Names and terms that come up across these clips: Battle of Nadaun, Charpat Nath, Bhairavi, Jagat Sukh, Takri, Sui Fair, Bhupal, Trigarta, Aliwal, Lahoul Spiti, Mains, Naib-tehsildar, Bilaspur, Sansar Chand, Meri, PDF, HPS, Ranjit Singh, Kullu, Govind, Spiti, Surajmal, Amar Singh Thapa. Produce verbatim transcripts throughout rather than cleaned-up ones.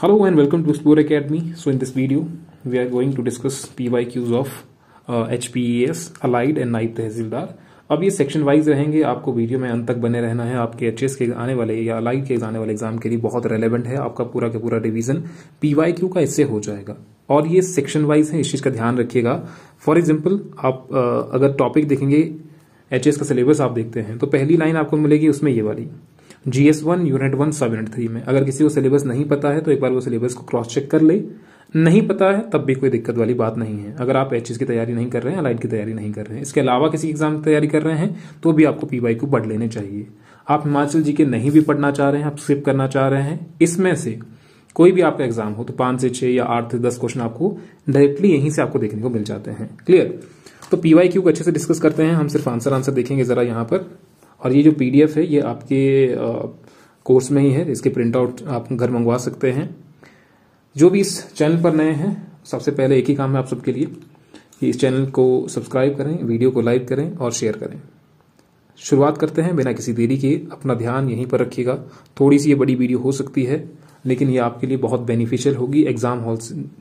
Hello and welcome to Explore Academy. So in this video, we are going to discuss P Y Qs of uh, H P E S, Allied and Naib Tehsildar. अब ये section wise रहेंगे, आपको video में अंत तक बने रहना है. आपके एचएस के आने वाले या अलाइड के आने वाले एग्जाम के लिए बहुत रेलेवेंट है. आपका पूरा का पूरा रिवीजन पीवाईक्यू का इससे हो जाएगा. और ये सेक्शन वाइज है, इस चीज का ध्यान रखिएगा. फॉर एग्जाम्पल, आप आ, अगर टॉपिक देखेंगे एचएस का सिलेबस आप देखते हैं तो पहली लाइन आपको मिलेगी उसमें ये वाली GS one unit one sub unit three में. अगर किसी को सिलेबस नहीं पता है तो एक बार वो सिलेबस को क्रॉस चेक कर ले. नहीं पता है तब भी कोई दिक्कत वाली बात नहीं है. अगर आप एचएस की तैयारी नहीं कर रहे हैं, अलाइड की तैयारी नहीं कर रहे हैं, इसके अलावा किसी एग्जाम की तैयारी कर रहे हैं तो भी आपको पीवाईक्यू पढ़ लेने चाहिए. आप हिमाचल जी के नहीं भी पढ़ना चाह रहे हैं, आप स्किप करना चाह रहे हैं, इसमें से कोई भी आपका एग्जाम हो तो पांच से छह या आठ से दस क्वेश्चन आपको डायरेक्टली यहीं से आपको देखने को मिल जाते हैं. क्लियर? तो पीवाईक्यू को अच्छे से डिस्कस करते हैं. हम सिर्फ आंसर आंसर देखेंगे जरा यहाँ पर. और ये जो पीडीएफ है ये आपके कोर्स में ही है, इसके प्रिंट आउट आप घर मंगवा सकते हैं. जो भी इस चैनल पर नए हैं, सबसे पहले एक ही काम है आप सबके लिए कि इस चैनल को सब्सक्राइब करें, वीडियो को लाइक करें और शेयर करें. शुरुआत करते हैं बिना किसी देरी के. अपना ध्यान यहीं पर रखिएगा. थोड़ी सी ये बड़ी वीडियो हो सकती है लेकिन ये आपके लिए बहुत बेनिफिशियल होगी. एग्जाम हॉल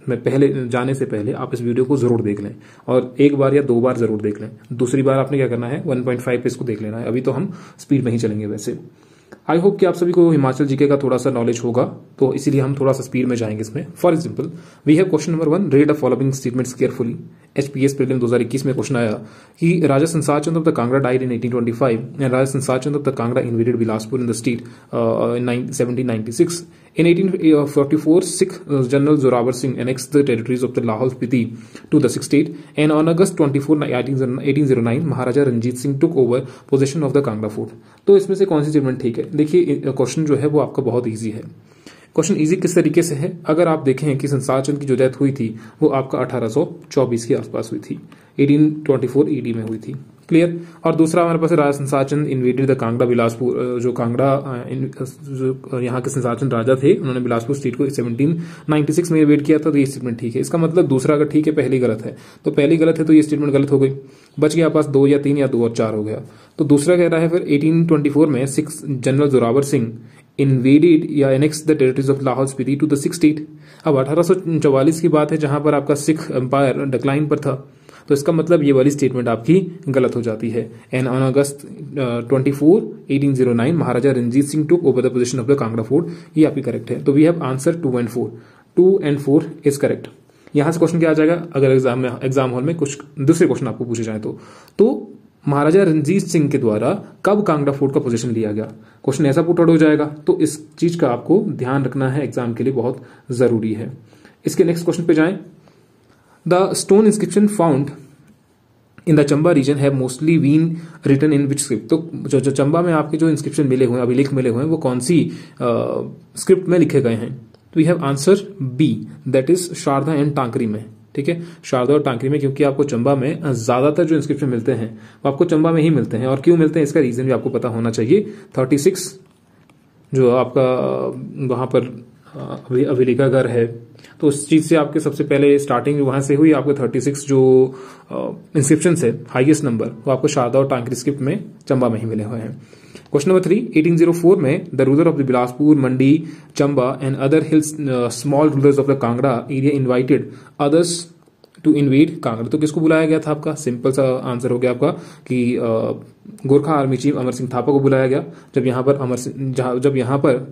में पहले जाने से पहले आप इस वीडियो को जरूर देख लें, और एक बार या दो बार जरूर देख लें. दूसरी बार आपने क्या करना है, वन पॉइंट फाइव पे इसको देख लेना है. अभी तो हम स्पीड में ही चलेंगे. वैसे आई होप कि आप सभी को हिमाचल जीके का थोड़ा सा नॉलेज होगा, तो इसीलिए हम थोड़ा सा स्पीड में जाएंगे इसमें. For example, we have question number one, read the following statements carefully. HPS prelim दो हज़ार इक्कीस में क्वेश्चन आया कि Raja Sansar Chand of the Kangra died in eighteen twenty five and Raja Sansar Chand of the Kangra invaded Bilaspur in the state seventeen ninety six. In eighteen forty-four, Sikh General Jorawar Singh annexed the territories of the Lahoul Spiti to the Sikh state, and on August twenty-fourth, eighteen oh nine, Maharaja Ranjit Singh took over possession of the Kangra Fort. तो इसमें से कौन सी statement ठीक है? देखिए question जो है वो आपका बहुत इजी है. क्वेश्चन इजी किस तरीके से है, अगर आप देखें कि संसार चंद की जो डेथ हुई थी वो आपका अठारह सौ चौबीस के आसपास हुई थी, एटीन ट्वेंटी फोर ईडी में हुई थी. क्लियर? और दूसरा हमारे पास राजा संसार चंद इन्वेडेड द कांगड़ा बिलासपुर. जो कांगड़ा जो यहाँ के संसार चंद राजा थे उन्होंने बिलासपुर स्टेट को सेवनटीन नाइंटी सिक्स में इन्वेड किया था. तो ये स्टेटमेंट ठीक है. इसका मतलब दूसरा अगर ठीक है पहली गलत है, तो पहली गलत है तो ये स्टेटमेंट गलत हो गई. बच गया पास दो या तीन या दो और चार हो गया. तो दूसरा कह रहा है फिर एटीन ट्वेंटी फोर में सिख जनरल जोरावर सिंह इन्वेडेड या annex the territories of Lahaul Spiti to the Sikh state. अब अठारह सौ चौवालीस की बात है जहां पर आपका सिख एम्पायर डिक्लाइन पर था, तो इसका मतलब ये वाली स्टेटमेंट आपकी गलत हो जाती है. And on August twenty four eighteen O nine Maharaja Ranjit Singh took over the position of the Kangra fort. ये आपकी करेक्ट है. तो we have answer two and four. Two and four is correct. यहां से क्वेश्चन क्या आ जाएगा अगर एग्जाम में एग्जाम हॉल में कुछ दूसरे क्वेश्चन आपको पूछे जाए तो, तो महाराजा रणजीत सिंह के द्वारा कब कांगड़ा फोर्ट का पोजीशन लिया गया, क्वेश्चन ऐसा पुटआउट हो जाएगा. तो इस चीज का आपको ध्यान रखना है, एग्जाम के लिए बहुत जरूरी है. इसके नेक्स्ट क्वेश्चन पे जाएं. The stone inscription found in the Chamba region have mostly been written in which script? तो जो जो चंबा में आपके जो inscription मिले हुए हैं, अभिलेख मिले हुए हैं, वो कौन सी स्क्रिप्ट uh, में लिखे गए हैं? तो we have answer B, that is Sharada and Takri में. ठीक है, शारदा और टांकरी में, क्योंकि आपको चंबा में ज्यादातर जो इंस्क्रिप्शन मिलते हैं वो आपको चंबा में ही मिलते हैं. और क्यों मिलते हैं इसका रीजन भी आपको पता होना चाहिए. थर्टी सिक्स जो आपका वहां पर अभिलेखागार है, तो उस चीज से आपके सबसे पहले स्टार्टिंग वहां से हुई. आपके थर्टी सिक्स जो इंस्क्रिप्शन है हाईएस्ट नंबर वो आपको शारदा और टांकरी स्क्रिप्ट में चंबा में ही मिले हुए हैं. Question number three, eighteen O four में the ruler of the Bilaspur Mandi Chamba and other hills small rulers of the Kangra area invited others to invade Kangra. तो किसको बुलाया गया था? आपका सिंपल सा आंसर हो गया आपका कि गोरखा आर्मी चीफ अमर सिंह थापा को बुलाया गया. जब यहाँ पर अमर सिंह जब यहाँ पर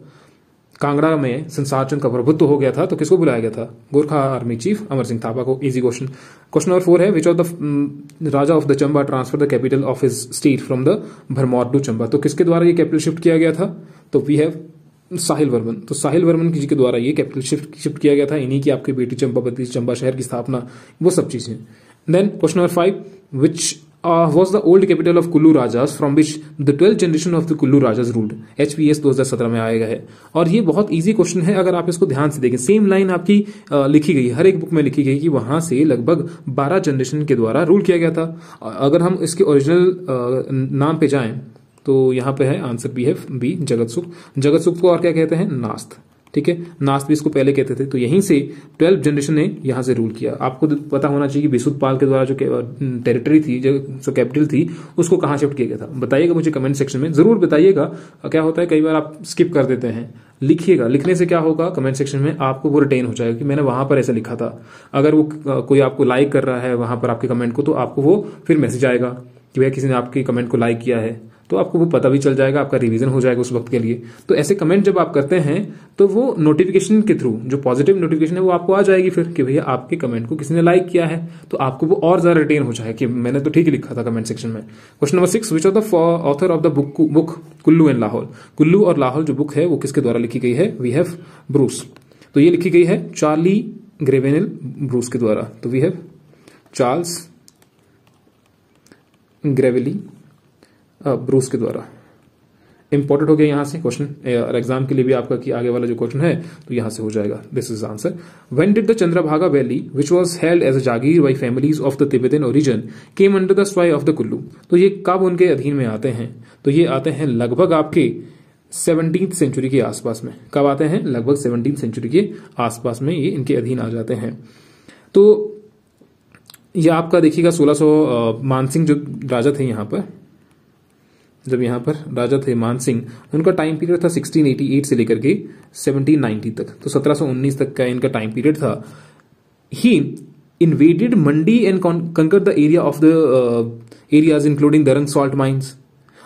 कांगड़ा में संसार चंद का प्रभुत्व हो गया था तो किसको बुलाया गया था? गोरखा आर्मी चीफ अमर सिंह थापा को. Easy question. Question number four है, which of the Raja of the Chamba transfer the capital of his state from the Bharmour to Chamba. तो किसके द्वारा ये कैपिटल शिफ्ट किया गया था? तो वी हैव साहिल वर्मन. तो साहिल वर्मन जी के द्वारा ये कैपिटल शिफ्ट शिफ्ट किया गया था. इन्हीं की आपकी बेटी चंपावती चंबा शहर की स्थापना, वो सब चीजें. Then question number five, which Uh, was the old capital of Kullu Rajas from which the twelfth generation of the Kullu Rajas ruled? H P S दो हज़ार सत्रह में आएगा है. और ये बहुत इजी क्वेश्चन है अगर आप इसको ध्यान से देखें. सेम लाइन आपकी आ, लिखी गई, हर एक बुक में लिखी गई कि वहां से लगभग बारह जनरेशन के द्वारा रूल किया गया था. अगर हम इसके ओरिजिनल नाम पे जाएं तो यहाँ पे है आंसर बी है बी जगत सुख. जगत सुख को और क्या कहते हैं? नास्त. ठीक है, नास्त भी इसको पहले कहते थे। तो यहीं से ट्वेल्थ जनरेशन ने यहाँ से रूल किया। आपको पता होना चाहिए कि बिसुतपाल के द्वारा जो टेरिटरी थी, जो कैपिटल थी, उसको कहाँ शिफ्ट किया गया था। बताइएगा मुझे कमेंट सेक्शन में, जरूर बताइएगा। क्या होता है कई बार आप स्किप कर देते हैं, लिखिएगा। लिखने से क्या होगा, कमेंट सेक्शन में आपको वो रिटेन हो जाएगा कि मैंने वहां पर ऐसा लिखा था। अगर वो कोई आपको लाइक कर रहा है वहां पर आपके कमेंट को, तो आपको वो फिर मैसेज आएगा कि भैया किसी ने आपके कमेंट को लाइक किया है, तो आपको वो पता भी चल जाएगा, आपका रिवीजन हो जाएगा उस वक्त के लिए। तो ऐसे कमेंट जब आप करते हैं तो वो नोटिफिकेशन के थ्रू, जो पॉजिटिव नोटिफिकेशन है वो आपको आ जाएगी फिर कि भैया आपके कमेंट को किसी ने लाइक किया है, तो आपको वो और ज्यादा रिटेन हो जाए कि मैंने तो ठीक ही लिखा था कमेंट सेक्शन में। Question number six, which are the author of the book book Kullu and Lahaul. Kullu और लाहौल जो बुक है वो किसके द्वारा लिखी गई है, वी हैव ब्रूस। तो ये लिखी गई है चार्ली ग्रेवेनिल ब्रूस के द्वारा। तो वी हैव चार्ल्स ग्रेवेली ब्रूस के द्वारा। इंपॉर्टेंट हो गया यहाँ से क्वेश्चन, एग्जाम के लिए भी आपका कि आगे वाला जो क्वेश्चन है तो यहाँ से हो जाएगा। This is answer. When did the Chandrabhaga valley which was held as a jagir by families of the Tibetan origin came under the sway of the Kullu. तो ये कब उनके अधीन में आते हैं, तो ये आते हैं लगभग आपके सेवनटीन सेंचुरी के आसपास में। कब आते हैं, लगभग सेवनटीन सेंचुरी के आसपास में ये इनके अधीन आ जाते हैं। तो यह आपका देखिएगा सोलह सौ मानसिंह जो राजा थे यहाँ पर, जब यहाँ पर राजा थे मानसिंह, उनका टाइम पीरियड था सिक्सटीन एटी एट से लेकर के सेवनटीन नाइंटी तक। तो सत्रह सौ उन्नीस तक का इनका टाइम पीरियड था। ही इन्वेडेड मंडी एंड कंकर the area of the areas including Darang salt mines.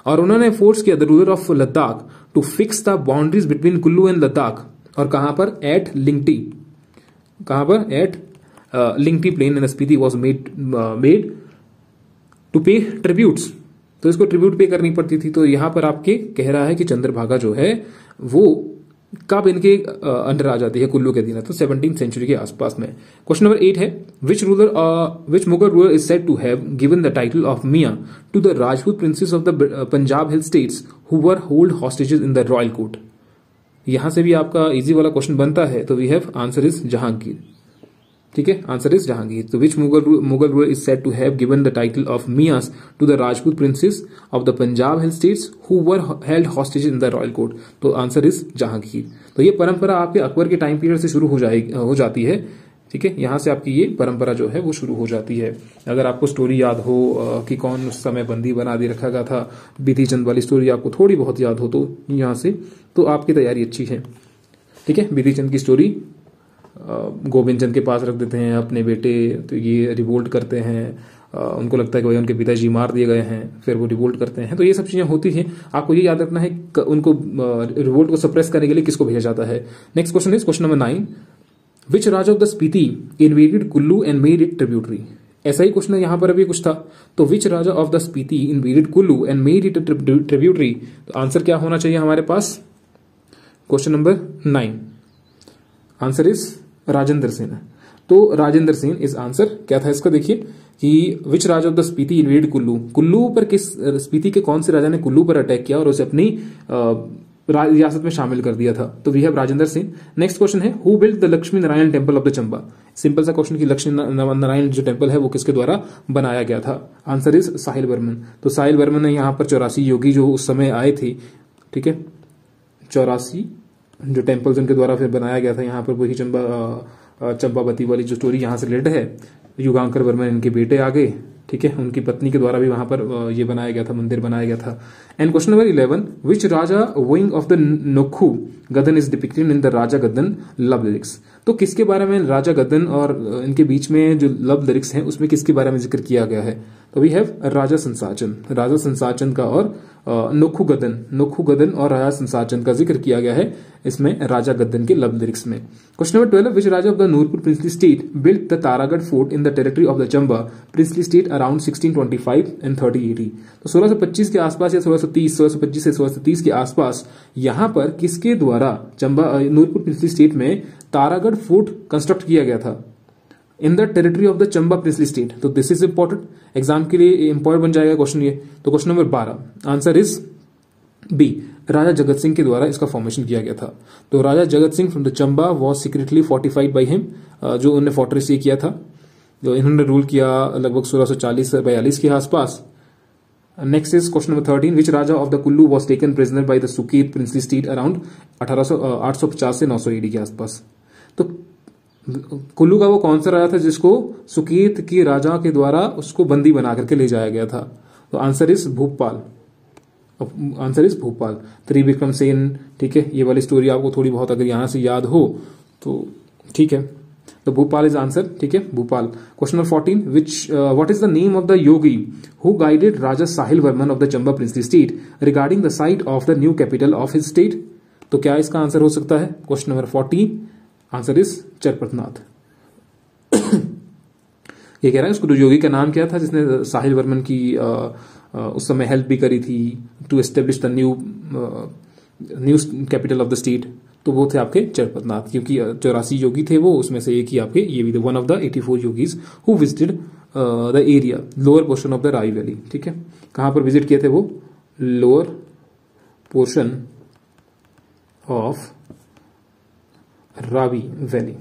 और उन्होंने फोर्स किया the ruler of Ladakh to fix the boundaries between Kullu and Ladakh. और कहां पर, एट लिंगटी, कहां पर, at Lingti plain and Spiti was made made to pay tributes. तो इसको ट्रिब्यूट पे करनी पड़ती थी। तो यहां पर आपके कह रहा है कि चंद्रभागा जो है वो कब इनके अंडर आ जाती है, कुल्लू के दिन, तो सेवनटीन सेंचुरी के आसपास में। क्वेश्चन नंबर एट है, which ruler which Mughal ruler is said to have given the title of Mian to the Rajput princes of the Punjab hill states who were hold hostages in the royal court. यहां से भी आपका easy वाला question बनता है। तो we have answer is Jahangir. ठीक है, आंसर इज जहांगीर। तो which Mughal Mughal ruler is said to have given the title of मियास to the Rajput princes of the Punjab hill states who were held hostage in the royal court. तो answer is Jahangir. तो ये परंपरा आपके अकबर के time period से शुरू हो जाएगी, हो जाती है। ठीक है, यहाँ से आपकी ये परंपरा जो है वो शुरू हो जाती है। अगर आपको स्टोरी याद हो कि कौन उस समय बंदी बना दे रखा गया था, बीती चंद वाली स्टोरी आपको थोड़ी बहुत याद हो तो यहाँ से तो आपकी तैयारी अच्छी है। ठीक है, बीती चंद की स्टोरी, गोविंद चंद के पास रख देते हैं अपने बेटे, तो ये रिवोल्ट करते हैं, उनको लगता है कि भाई उनके पिताजी मार दिए गए हैं, फिर वो रिवोल्ट करते हैं। तो ये सब चीज़ें होती हैं, आपको ये याद रखना है। उनको रिवोल्ट को सप्रेस करने के लिए किसको भेजा जाता है। Next question is question number nine, which Raja of the Spiti invaded Kullu and made it tributary. ऐसा ही क्वेश्चन यहाँ पर अभी कुछ था। तो which Raja of the Spiti invaded Kullu and made it tributary. तो आंसर क्या होना चाहिए हमारे पास, question number nine, answer is Rajendra Singh. तो राजेंद्र सिंह इस आंसर क्या था इसका। देखिए कि which Raja of the Spiti invaded Kullu, Kullu पर किस, स्पीति के कौन से राजा ने कुल्लू पर अटैक किया और उसे अपनी रियासत में शामिल कर दिया था। तो we have Rajendra Singh. Next question है, who built the Lakshmi Narayan temple of the Chamba. Simple सा क्वेश्चन कि लक्ष्मी नारायण जो टेम्पल है वो किसके द्वारा बनाया गया था। Answer is Sahil Varman. तो साहिल वर्मन ने यहाँ पर चौरासी योगी जो उस समय आए थे, ठीक है, चौरासी जो टेम्पल्स उनके द्वारा फिर बनाया गया था। यहाँ पर वही चंबा चंपावती वाली जो स्टोरी यहाँ से रिलेटेड है। युगांकर वर्मन इनके बेटे आ गए, ठीक है, उनकी पत्नी के द्वारा भी वहां पर ये बनाया गया था, मंदिर बनाया गया था। And question number eleven, which Raja wooing of the Nokhu गदन is depicted in the Raja गदन लव लिरिक्स। तो किसके बारे में राजा गदन और इनके बीच में जो लव लिरिक्स हैं उसमें किसके बारे में जिक्र किया गया है। तो वी हैव राजा संसार चंद, राजा संसार चंद का और नोखू गदन, नोखू गदन और राजा संसार चंद का जिक्र किया गया है इसमें, राजा गदन के लव लिरिक्स में। Question number twelve, which Raja of the Nurpur princely state built the Taragarh fort in the territory of the Chamba princely state around sixteen twenty five and thirty eighty. तो सोलह सौ पच्चीस के आसपास या सोलह सौ तीस, सोलह सौ पच्चीस से सोलह सौ तीस के आसपास यहाँ पर किसके द्वारा चंबा नूरपुर प्रिंसली स्टेट में तारागढ़ फोर्ट कंस्ट्रक्ट किया गया था in the territory of the Chamba princely state. तो दिस इज इंपॉर्टेंट, एग्जाम के लिए इंपॉर्टेंट बन जाएगा क्वेश्चन ये। तो क्वेश्चन नंबर बारह, answer is B, Raja Jagat Singh के द्वारा इसका फॉर्मेशन किया गया था। तो Raja Jagat Singh from the Chamba was secretly fortified by him, जो उन्होंने फोर्ट्रेस ये किया था, जो इन्होंने रूल किया लगभग सोलह सौ चालीस बयालीस के आसपास। Next is question number thirteen. Which Raja of the Kullu was taken prisoner by the Suket princely state around eighteen सौ पचास से नौ सौ एडी के आसपास? तो कुल्लू का वो कौन सा राजा था जिसको सुकेत के राजा के द्वारा उसको बंदी बना करके ले जाया गया था? तो answer is Bhupal, answer is Bhupal Trivikram Sen. ठीक है, ये वाली स्टोरी आपको थोड़ी बहुत अगर यहां से याद हो तो ठीक है, तो भोपाल इज आंसर। ठीक है, Bhopal. Question number fourteen, which what is the name of the yogi who guided Raja Sahil Varman of the Chamba princely state regarding the site of the new capital of his state? तो क्या इसका आंसर हो सकता है? Question number fourteen, answer is Charpatnath. ये कह रहा है उसको योगी का नाम क्या था जिसने साहिल वर्मन की आ, आ, उस समय हेल्प भी करी थी to establish the new new capital of the state? तो वो थे आपके चरपतनाथ, क्योंकि चौरासी योगी थे वो, उसमें से एक ही आपके ये भी थे, one of the eighty four yogis who visited the area lower portion of the Ravi valley. ठीक है, कहाँ पर विजिट किए थे वो? Lower portion of Ravi valley.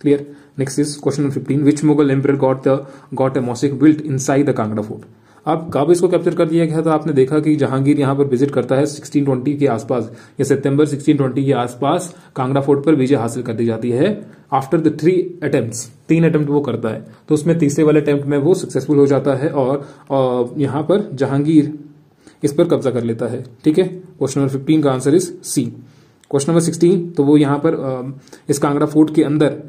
Clear. Next is question number fifteen, which Mughal emperor got the got a mosque built inside the Kangra fort? अब काबू इसको कैप्चर कर दिया गया था। आपने देखा कि जहांगीर यहाँ पर विजिट करता है सोलह सौ बीस के आसपास, या सितंबर सोलह सौ बीस के आसपास कांगड़ा फोर्ट पर विजय हासिल कर दी जाती है आफ्टर द थ्री अटेम्प्ट्स। तीन अटेम्प्ट वो करता है, तो उसमें तीसरे वाले अटेम्प्ट में वो सक्सेसफुल हो जाता है और यहाँ पर जहांगीर इस पर कब्जा कर लेता है। ठीक है, क्वेश्चन नंबर फिफ्टीन का answer is C. Question number sixteen, तो वो यहाँ पर इस कांगड़ा फोर्ट के अंदर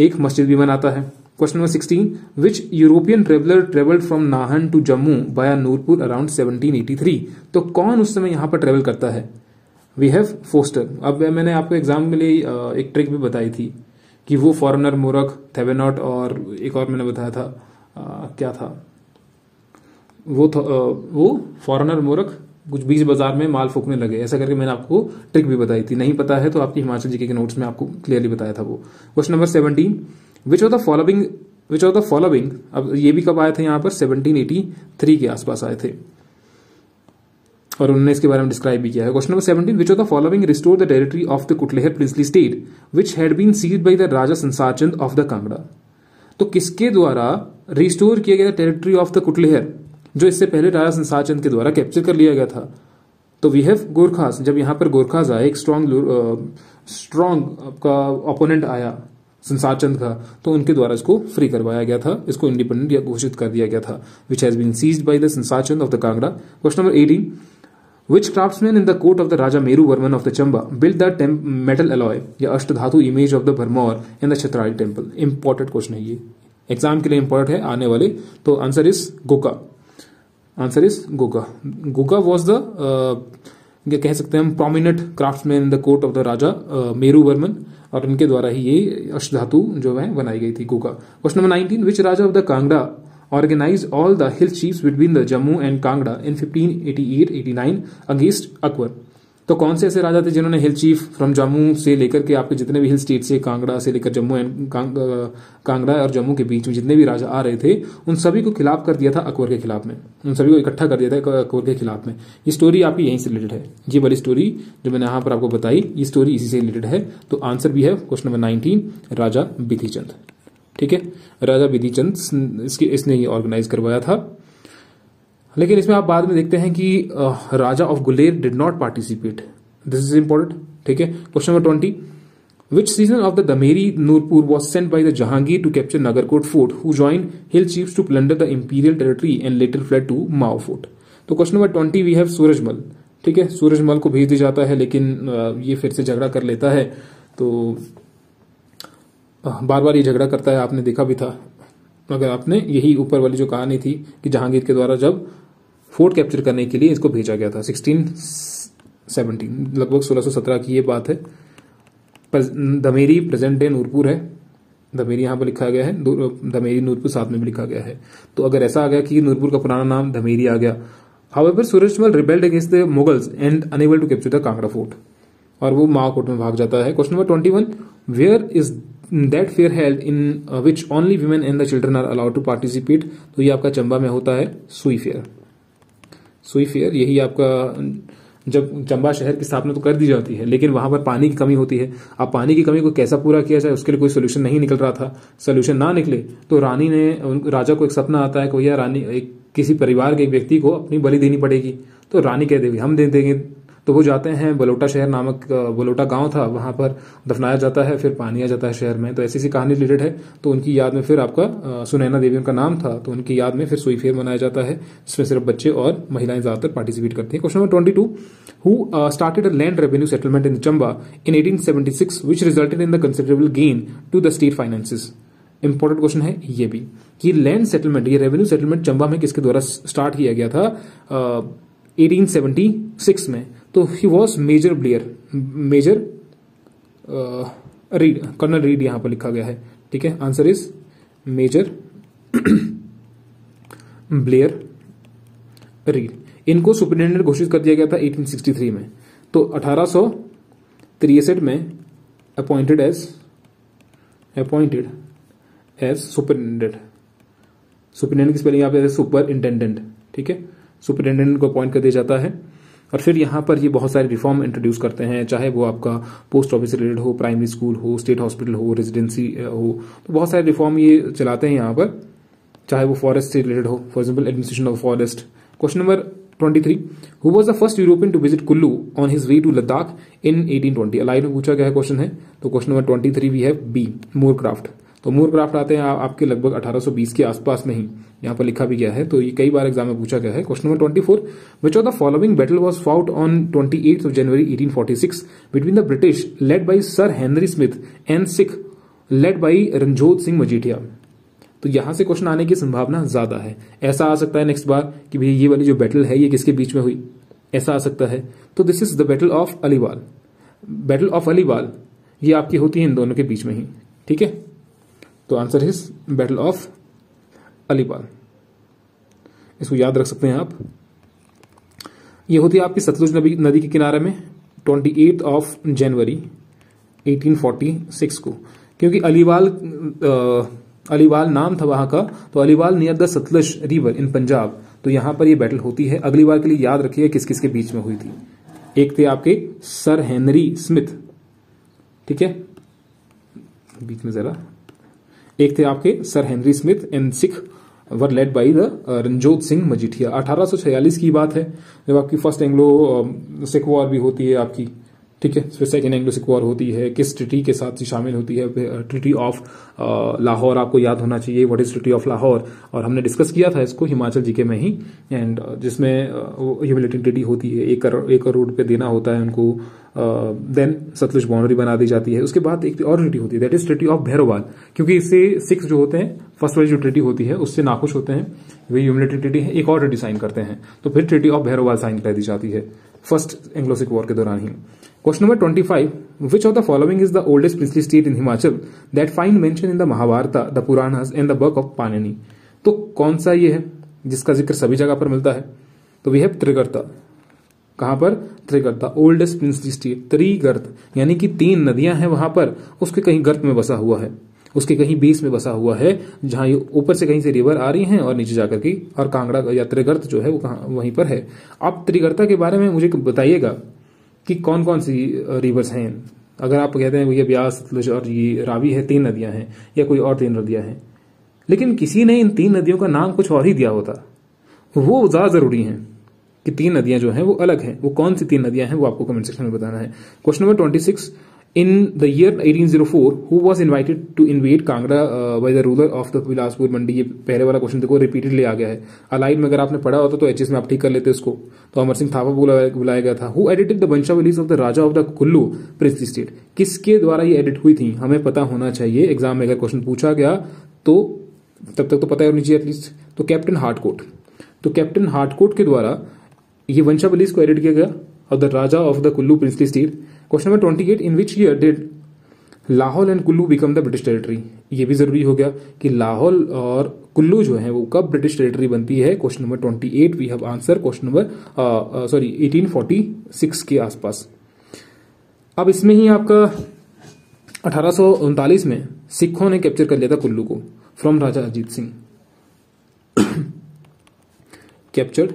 एक मस्जिद भी बनाता है। Question number sixteen, which European traveller travelled from Nahan to Jammu via Nurpur around seventeen eighty three? तो कौन उस समय यहाँ पर ट्रेवल करता है? We have poster. अब मैंने आपको एग्जाम के लिए एक ट्रिक भी बताई थी कि वो फॉरेनर मोरक थेवेनॉट और एक और मैंने बताया था आ, क्या था वो था, आ, वो फॉरेनर मोरक कुछ बीज बाजार में माल फूकने लगे, ऐसा करके मैंने आपको ट्रिक भी बताई थी। नहीं पता है तो आपकी हिमाचल जीके के नोट्स में आपको क्लियरली बताया था वो। Question number seventeen, which of the following which of the following अब ये भी कब आए थे यहाँ पर? सेवनटीन एटी थ्री के आसपास आए थे और उन्होंने इसके बारे में डिस्क्राइब भी किया है। Question number seventeen, which of the following restore the territory of the Kutlehar princely state which had been seized by the Raja Sansar Chand of the Kangra? तो किसके द्वारा रिस्टोर किया गया टेरिटरी ऑफ द कुटलेहर जो इससे पहले राजा संसार चंद के द्वारा कैप्चर कर लिया गया था? तो वी हैव गोरखास। जब यहाँ पर गोरखास आए, एक स्ट्रॉन्ग स्ट्रॉन्ग आपका ओपोनेंट आया संसार चंद का, तो उनके द्वारा इसको फ्री करवाया गया था, इसको इंडिपेंडेंट या घोषित कर दिया गया था। Which has been seized by the Sansar Chand of the Kangra. Question number eighteen, which craftsman in the court of the Raja Meru Varman of the Chamba build the metal alloy या अष्टधातु image of the Bharmour in the छत्राली temple? Important question है ये, exam के लिए important है आने वाले। तो answer is Goka, answer is Goka. Goka was the कह सकते हैं हम prominent craftsman in the court of the Raja Meru Varman और इनके द्वारा ही ये अष्टधातु जो है बनाई गई थी, Goka. Question number nineteen, which Raja of the Kangra organise all the hill chiefs between the Jammu and Kangra in fifteen eighty eight eighty nine against Akbar? तो कौन से ऐसे राजा थे जिन्होंने हिल चीफ फ्रॉम जम्मू से लेकर के आपके जितने भी हिल स्टेट से, कांगड़ा से लेकर जम्मू एंड कांगड़ा और जम्मू के बीच में जितने भी राजा आ रहे थे उन सभी को खिलाफ कर दिया था अकबर के खिलाफ में, उन सभी को इकट्ठा कर दिया था अकबर के खिलाफ में। ये स्टोरी आपकी यहीं से रिलेटेड है, ये वाली स्टोरी जो मैंने यहाँ पर आपको बताई ये स्टोरी इसी से रिलेटेड है। तो आंसर भी है क्वेश्चन नंबर नाइनटीन, राजा बिधि चंद। ठीक है, राजा बिधि चंद इसके इसने ये ऑर्गेनाइज करवाया था। लेकिन इसमें आप बाद में देखते हैं कि राजा of Guler did not participate, this is important. ठीक है, question number twenty, which season of the Dameri Nurpur was sent by the Jahangir to capture Nagarkot fort who join hill chiefs to plunder the imperial territory and later fled to Mau fort? तो question number twenty we have Surajmal. ठीक है, सूरजमल को भेज दिया जाता है लेकिन ये फिर से झगड़ा कर लेता है, तो बार बार ये झगड़ा करता है, आपने देखा भी था। अगर आपने यही ऊपर वाली जो कहानी थी कि जहांगीर के द्वारा जब फोर्ट कैप्चर करने के लिए इसको भेजा गया था सिक्सटीन सेवनटीन, लगभग सोलह सौ सत्रह की ये बात है। दमेरी प्रेजेंट डे नूरपुर है, दमेरी यहाँ पर लिखा गया है, दमेरी नूरपुर साथ में भी लिखा गया है। तो अगर ऐसा आ गया कि नूरपुर का पुराना नाम दमेरी आ गया। However Surajmal rebelled against the Mughals and unable to capture the Kangra fort और वो माओ कोर्ट में भाग जाता है। Question number twenty one, where is that fair held in which only women and the children are allowed to participate? तो ये आपका चंबा में होता है सुई फेयर। सुई फेयर यही आपका जब चंबा शहर की स्थापना तो कर दी जाती है लेकिन वहां पर पानी की कमी होती है। अब पानी की कमी को कैसा पूरा किया जाए उसके लिए कोई सोल्यूशन नहीं निकल रहा था। सोल्यूशन ना निकले तो रानी ने, राजा को एक सपना आता है कि भैया रानी एक किसी परिवार के एक व्यक्ति को अपनी बलि देनी पड़ेगी। तो रानी कह देगी हम दे देंगे। तो वो जाते हैं बलोटा शहर नामक बलोटा गांव था, वहां पर दफनाया जाता है, फिर पानी आ जाता है शहर में। तो ऐसी सी कहानी रिलेटेड है। तो उनकी याद में फिर आपका सुनैना देवी उनका नाम था, तो उनकी याद में फिर सुई फेर मनाया जाता है, जिसमें सिर्फ बच्चे और महिलाएं ज्यादातर पार्टिसिपेट करती हैं। Question number twenty two who started a land revenue settlement in Chamba in eighteen seventy six which resulted in the considerable gain to the state finances. Important question है ये भी कि लैंड सेटलमेंट, ये रेवेन्यू सेटलमेंट चंबा में किसके द्वारा start किया गया था एटीन सेवेंटी सिक्स में। तो he was major Blair major Reid, colonel Reid यहां पर लिखा गया है, ठीक है। Answer is major Blair Reid. इनको सुप्रिटेंडेंट घोषित कर दिया गया था एटीन सिक्सटी थ्री में। तो अठारह सौ तिरसठ में appointed as appointed as superintendent. Superintendent की स्पेलिंग यहाँ पे सुपर इंटेंडेंट, ठीक है। सुपरिटेंडेंट को अपॉइंट कर दिया जाता है और फिर यहाँ पर ये बहुत सारे रिफॉर्म इंट्रोड्यूस करते हैं, चाहे वो आपका पोस्ट ऑफिस रिलेटेड हो, प्राइमरी स्कूल हो, स्टेट हॉस्पिटल हो, रेजिडेंसी हो। तो बहुत सारे रिफॉर्म ये चलाते हैं यहाँ पर, चाहे वो फॉरेस्ट से रिलेटेड हो, for example administration of forest. Question number twenty three who was the first European to visit Kullu on his way to Ladakh in eighteen twenty. Allied में पूछा गया क्वेश्चन है। तो क्वेश्चन नंबर ट्वेंटी थ्री भी है B मोरक्राफ्ट। तो मोरक्राफ्ट आते हैं आपके लगभग अठारह सौ बीस के आसपास में ही, यहाँ पर लिखा भी गया है। तो ये कई बार एग्जाम में पूछा गया है। Question number twenty four which of the following battle was fought on twenty eight of January eighteen forty six between the British led by sir Henry Smith and Sikh led by Ranjodh Singh Majithia. तो यहाँ से question आने की संभावना ज्यादा है। ऐसा आ सकता है नेक्स्ट बार कि भैया ये वाली जो बैटल है ये किसके बीच में हुई, ऐसा आ सकता है। तो this is the battle of Aliwal. Battle of Aliwal ये आपकी होती है इन दोनों के बीच में ही, ठीक है। तो answer is battle of Aliwal, इसको याद रख सकते हैं आप। ये होती है आपकी सतलुज नदी नदी के किनारे में अट्ठाईस of January eighteen forty six को। क्योंकि अलीवाल अलीवाल नाम था वहां का, तो Aliwal near the Sutlej river in Punjab. तो यहां पर ये बैटल होती है। अगली बार के लिए याद रखिए किस किस के बीच में हुई थी। एक थे आपके सर हेनरी स्मिथ, ठीक है, बीच में जरा एक थे आपके sir Henry Smith and Sikh were led by the Ranjodh Singh Majithia. अठारह सौ छियालीस की बात है जब आपकी फर्स्ट एंग्लो सिख वॉर भी होती है आपकी, ठीक है। फिर सेकेंड एंग्लो सिख वॉर होती है, किस ट्रिटी के साथ शामिल होती है, ट्रिटी ऑफ लाहौर आपको याद होना चाहिए, what is treaty of Lahore. और हमने डिस्कस किया था इसको हिमाचल जीके में ही, एंड जिसमें ह्यूमिलिटेटिंग ट्रिटी होती है, एक करोड़ एक करोड़ रुपये देना होता है उनको। देन सतलुज बाउंड्री बना दी जाती है। उसके बाद एक और ट्रिटी होती है that is treaty of Bhairowal, क्योंकि इससे सिक्स जो होते हैं फर्स्ट वाली जो ट्रिटी होती है उससे नाखुश होते हैं, वे ह्यूमिलिटेटिंग ट्रिटी है, एक और ट्रिटी साइन करते हैं। तो फिर ट्रिटी ऑफ भैरोवाल साइन कर दी जाती है फर्स्ट एंग्लो सिख वॉर के दौरान ही। Question number twenty five which of the following is the oldest princely state in Himachal that find mention in the Mahabharata the Puranas and the work of Panini. तो कौन सा ये है जिसका जिक्र सभी जगह पर मिलता है? तो वी हैव त्रिगर्ता। कहां पर? Trigarta, oldest princely state Trigarta, यानी कि तीन नदियां हैं वहां पर, उसके कहीं गर्त में बसा हुआ है, उसके कहीं बेस में बसा हुआ है, जहां ये ऊपर से कहीं से रिवर आ रही हैं और नीचे जाकर की, और कांगड़ा या त्रिगर्त जो है वो कहां वहीं पर है। आप त्रिगर्ता के बारे में मुझे बताइएगा कि कौन कौन सी रिवर्स हैं। अगर आप कहते हैं ये ब्यास, सतलुज और ये रावी है, तीन नदियां हैं, या कोई और तीन नदियां हैं, लेकिन किसी ने इन तीन नदियों का नाम कुछ और ही दिया होता, वो ज्यादा जरूरी है कि तीन नदियां जो हैं वो अलग हैं। वो कौन सी तीन नदियां हैं वो आपको कमेंट सेक्शन में बताना है। Question number twenty six in the year eighteen zero four who was invited to invade Kangra by the ruler of the Bilaspur Mandi. ये पहले वाला क्वेश्चन देखो रिपीटेडली आ गया है। अलाइड में अगर आपने पढ़ा होता तो एचएस में आप ठीक कर लेते उसको। तो अमर सिंह थापा बुलाया गया था। Who edited the वंशावलीज of the Raja of the Kullu princely state. किसके द्वारा ये एडिट हुई थी हमें पता होना चाहिए। एग्जाम में अगर क्वेश्चन पूछा गया तो तब तक तो पता होनी चाहिए एटलीस्ट। तो कैप्टन हार्टकोट, तो कैप्टन हार्टकोट के द्वारा ये वंशावली को एडिट किया गया और the Raja of the Kullu princely state. Question number twenty eight in which year did Lahaul and Kullu become the British territory. ये भी जरूरी हो गया कि लाहौल और कुल्लू जो है वो कब ब्रिटिश टेरिटरी बनती है। Question number twenty eight we have answer question number sorry eighteen forty six के आसपास। अब इसमें ही आपका अठारह सौ उनतालीस में सिखों ने कैप्चर कर लिया था कुल्लू को from Raja Ajit Singh. Captured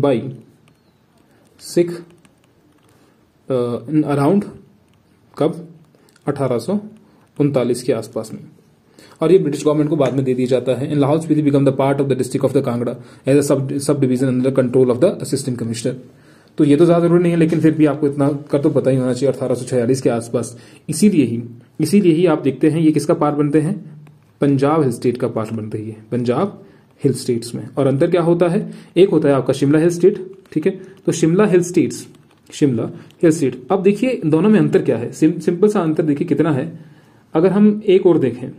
by Sikh around कब? अठारह सौ उनतालीस के आसपास में। और ये ब्रिटिश गवर्नमेंट को बाद में दे दिया जाता है। And Lahaul Spiti become the part of the district of the Kangra as a sub division under control of the assistant commissioner. तो ये तो ज्यादा जरूरी नहीं है, लेकिन फिर भी आपको इतना कर तो पता ही होना चाहिए अठारह सौ छियालीस के आसपास। इसीलिए ही इसीलिए ही आप देखते हैं ये किसका पार्ट बनते हैं, पंजाब हिल स्टेट का पार्ट बनते ही है, पंजाब हिल स्टेट्स में। और अंतर क्या होता है, एक होता है आपका शिमला हिल स्टेट, ठीक है। तो Shimla hill states, Shimla hill state. अब देखिए दोनों में अंतर क्या है, सिं, सिंपल सा अंतर देखिए कितना है। अगर हम एक और देखें,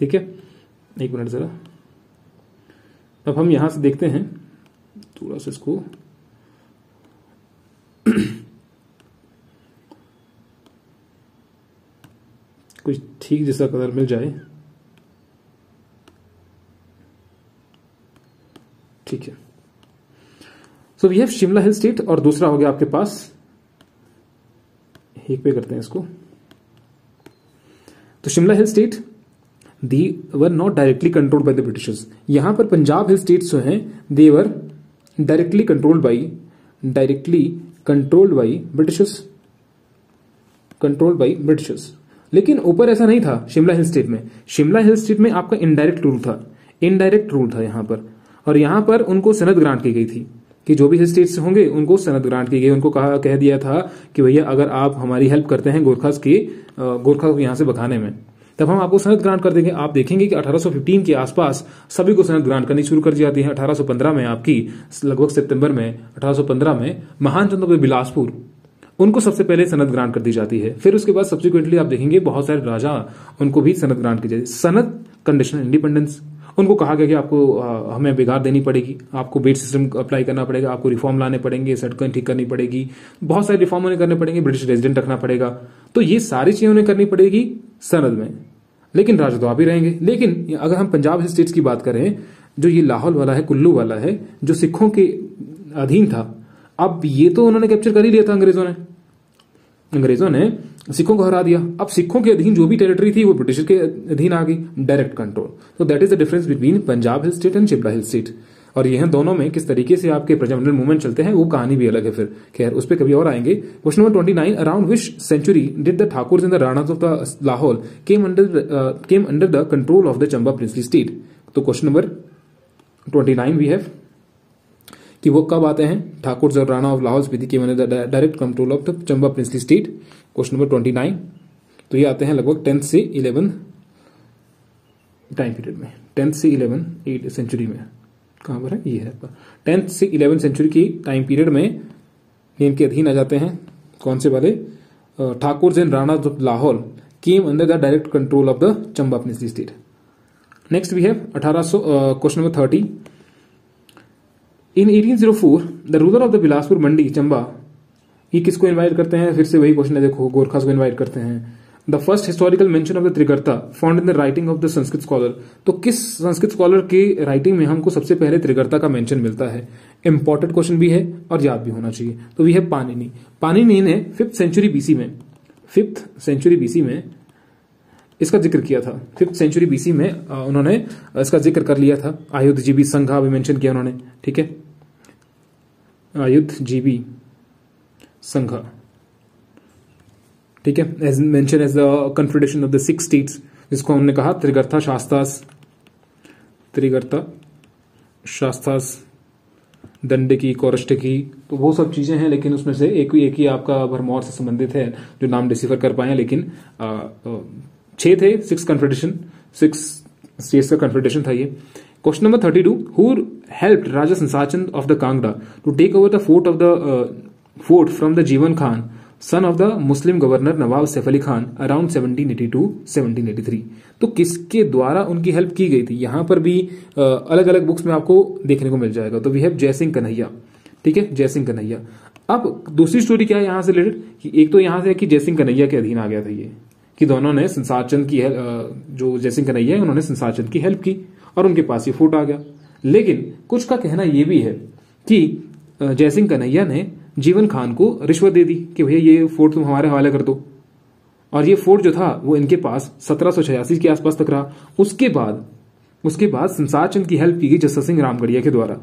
ठीक है, एक मिनट जरा, अब हम यहां से देखते हैं थोड़ा सा इसको, कुछ ठीक जैसा कलर मिल जाए, ठीक है। So we have Shimla hill state और दूसरा हो गया आपके पास, एक पे करते हैं इसको। तो Shimla hill state they were not directly controlled by the Britishers. यहां पर पंजाब हिल स्टेट्स जो हैं they were directly controlled by directly controlled by Britishers controlled by Britishers लेकिन ऊपर ऐसा नहीं था शिमला हिल स्टेट में। शिमला हिल स्टेट में आपका इनडायरेक्ट रूल था, इनडायरेक्ट रूल था यहां पर। और यहां पर उनको सनद ग्रांट की गई थी कि जो भी हिल स्टेट्स होंगे उनको सनद ग्रांट की गई। उनको कहा कह दिया था कि भैया अगर आप हमारी हेल्प करते हैं गोरखास की गोरखा को यहां से भगाने में तब हम आपको सनद ग्रांट कर देंगे। आप देखेंगे कि अठारह सौ पंद्रह के आसपास सभी को सनद ग्रांट करनी शुरू कर दी जाती है। अठारह सौ पंद्रह में आपकी लगभग सितंबर में अठारह सौ पंद्रह में महान चंद्र को बिलासपुर उनको सबसे पहले सनद ग्रांट कर दी जाती है। फिर उसके बाद सब्सिक्वेंटली आप देखेंगे बहुत सारे राजा उनको भी सनद ग्रांट की जाती है। सनद कंडीशनल इंडिपेंडेंस, उनको कहा गया कि आपको आ, हमें बिगाड़ देनी पड़ेगी, आपको बेट सिस्टम अप्लाई करना पड़ेगा, आपको रिफॉर्म लाने पड़ेंगे, सड़कें ठीक करनी पड़ेगी, बहुत सारे रिफॉर्म उन्हें करने पड़ेंगे, ब्रिटिश रेजिडेंट रखना पड़ेगा। तो ये सारी चीजें उन्हें करनी पड़ेगी सनद में, लेकिन राजा तो आप ही रहेंगे। लेकिन अगर हम पंजाब स्टेट्स की बात करें, जो ये लाहौल वाला है, कुल्लू वाला है, जो सिखों के अधीन था, अब ये तो उन्होंने कैप्चर कर ही लिया था अंग्रेजों ने, अंग्रेजों ने सिखों को हरा दिया। अब सिखों के अधीन जो भी टेरिटरी थी वो ब्रिटिश के अधीन आ गई, डायरेक्ट कंट्रोल। तो that is the difference between Punjab hill state and Shimla hill state. और यह दोनों में किस तरीके से आपके प्रजामंडल मूवमेंट चलते हैं वो कहानी भी अलग है। फिर खैर उस पर कभी और आएंगे। क्वेश्चन नंबर उनतीस, around which century did the Thakur and the Ranas of the Lahaul came under came under the control of the Chamba princely state. तो क्वेश्चन नंबर उनतीस वी हैव कि वो कब आते हैं, ठाकुर और राणा ऑफ लाहौल स्पीति के under the direct control of the Chamba princely state. Question number उनतीस, तो ये आते हैं लगभग टेंथ से इलेवन टाइम पीरियड में, टेंथ से इलेवन एट सेंचुरी में। कहाँ पर है, ये है आपका टेंथ से इलेवन सेंचुरी की टाइम पीरियड में इनके अधीन आ जाते हैं। कौन से वाले, Thakur and Rana of Lahaul came under the direct control of the Chamba princely state. Next we have अठारह सौ क्वेश्चन नंबर थर्टी, इन अठारह सौ चार the ruler of the Bilaspur Mandi Chamba, ये किसको इनवाइट करते हैं, फिर से वही क्वेश्चन है, देखो गोरखास को इनवाइट करते हैं। The first historical mention of the Trigarta found in the writing of the Sanskrit scholar. तो किस संस्कृत स्कॉलर की राइटिंग में हमको सबसे पहले त्रिगर्ता का मेंशन मिलता है। इंपॉर्टेंट क्वेश्चन भी है और याद भी होना चाहिए। तो वी है पानिनी, पानिनी ने फिफ्थ सेंचुरी बीसी में फिफ्थ सेंचुरी बीसी में इसका जिक्र किया था। फिफ्थ सेंचुरी बीसी में उन्होंने इसका जिक्र कर लिया था। आयुध जीबी संघा भी मेंशन किया उन्होंने, ठीक है, आयुध जीबी संघा, ठीक है, as mention as the confederation of the six states, जिसको हमने कहा त्रिगर्ता शास्त्रास, त्रिगर्ता शास्त्रास, दंड की, कोरष्ट की, तो वो सब चीजें हैं। लेकिन उसमें से एक एक ही आपका भरमौर से संबंधित है जो नाम डिसिफर कर पाए। लेकिन आ, आ, छह थे, सिक्स कन्फेडरेशन, सिक्स स्टेट्स का कन्फेडरेशन था ये। Question number thirty two, who helped Raja Sansar Chand of the Kangra to take over the fort of the fort from the Jiwan Khan son of the Muslim governor Nawab Saif Ali Khan around seventeen eighty two seventeen eighty three. तो किसके द्वारा उनकी help की गई थी, यहां पर भी अलग अलग बुक्स में आपको देखने को मिल जाएगा। तो वी हैव जयसिंह कन्हैया, ठीक है, जयसिंह कन्हैया। अब दूसरी स्टोरी क्या है यहां से रिलेटेड, कि एक तो यहां से कि जयसिंह कन्हैया के अधीन आ गया था ये, कि दोनों ने संसार चंद की, जो जयसिंह कन्हैया है उन्होंने संसार चंद की हेल्प की और उनके पास ये फोर्ट आ गया। लेकिन कुछ का कहना यह भी है कि जयसिंह कन्हैया ने जीवन खान को रिश्वत दे दी कि भैया ये फोर्ट तुम हमारे हवाले कर दो। और ये फोर्ट जो था वो इनके पास सत्रह सौ छियासी के आसपास तक रहा। उसके बाद उसके बाद संसार चंद की हेल्प की गई जस्सा सिंह रामगढ़िया के द्वारा,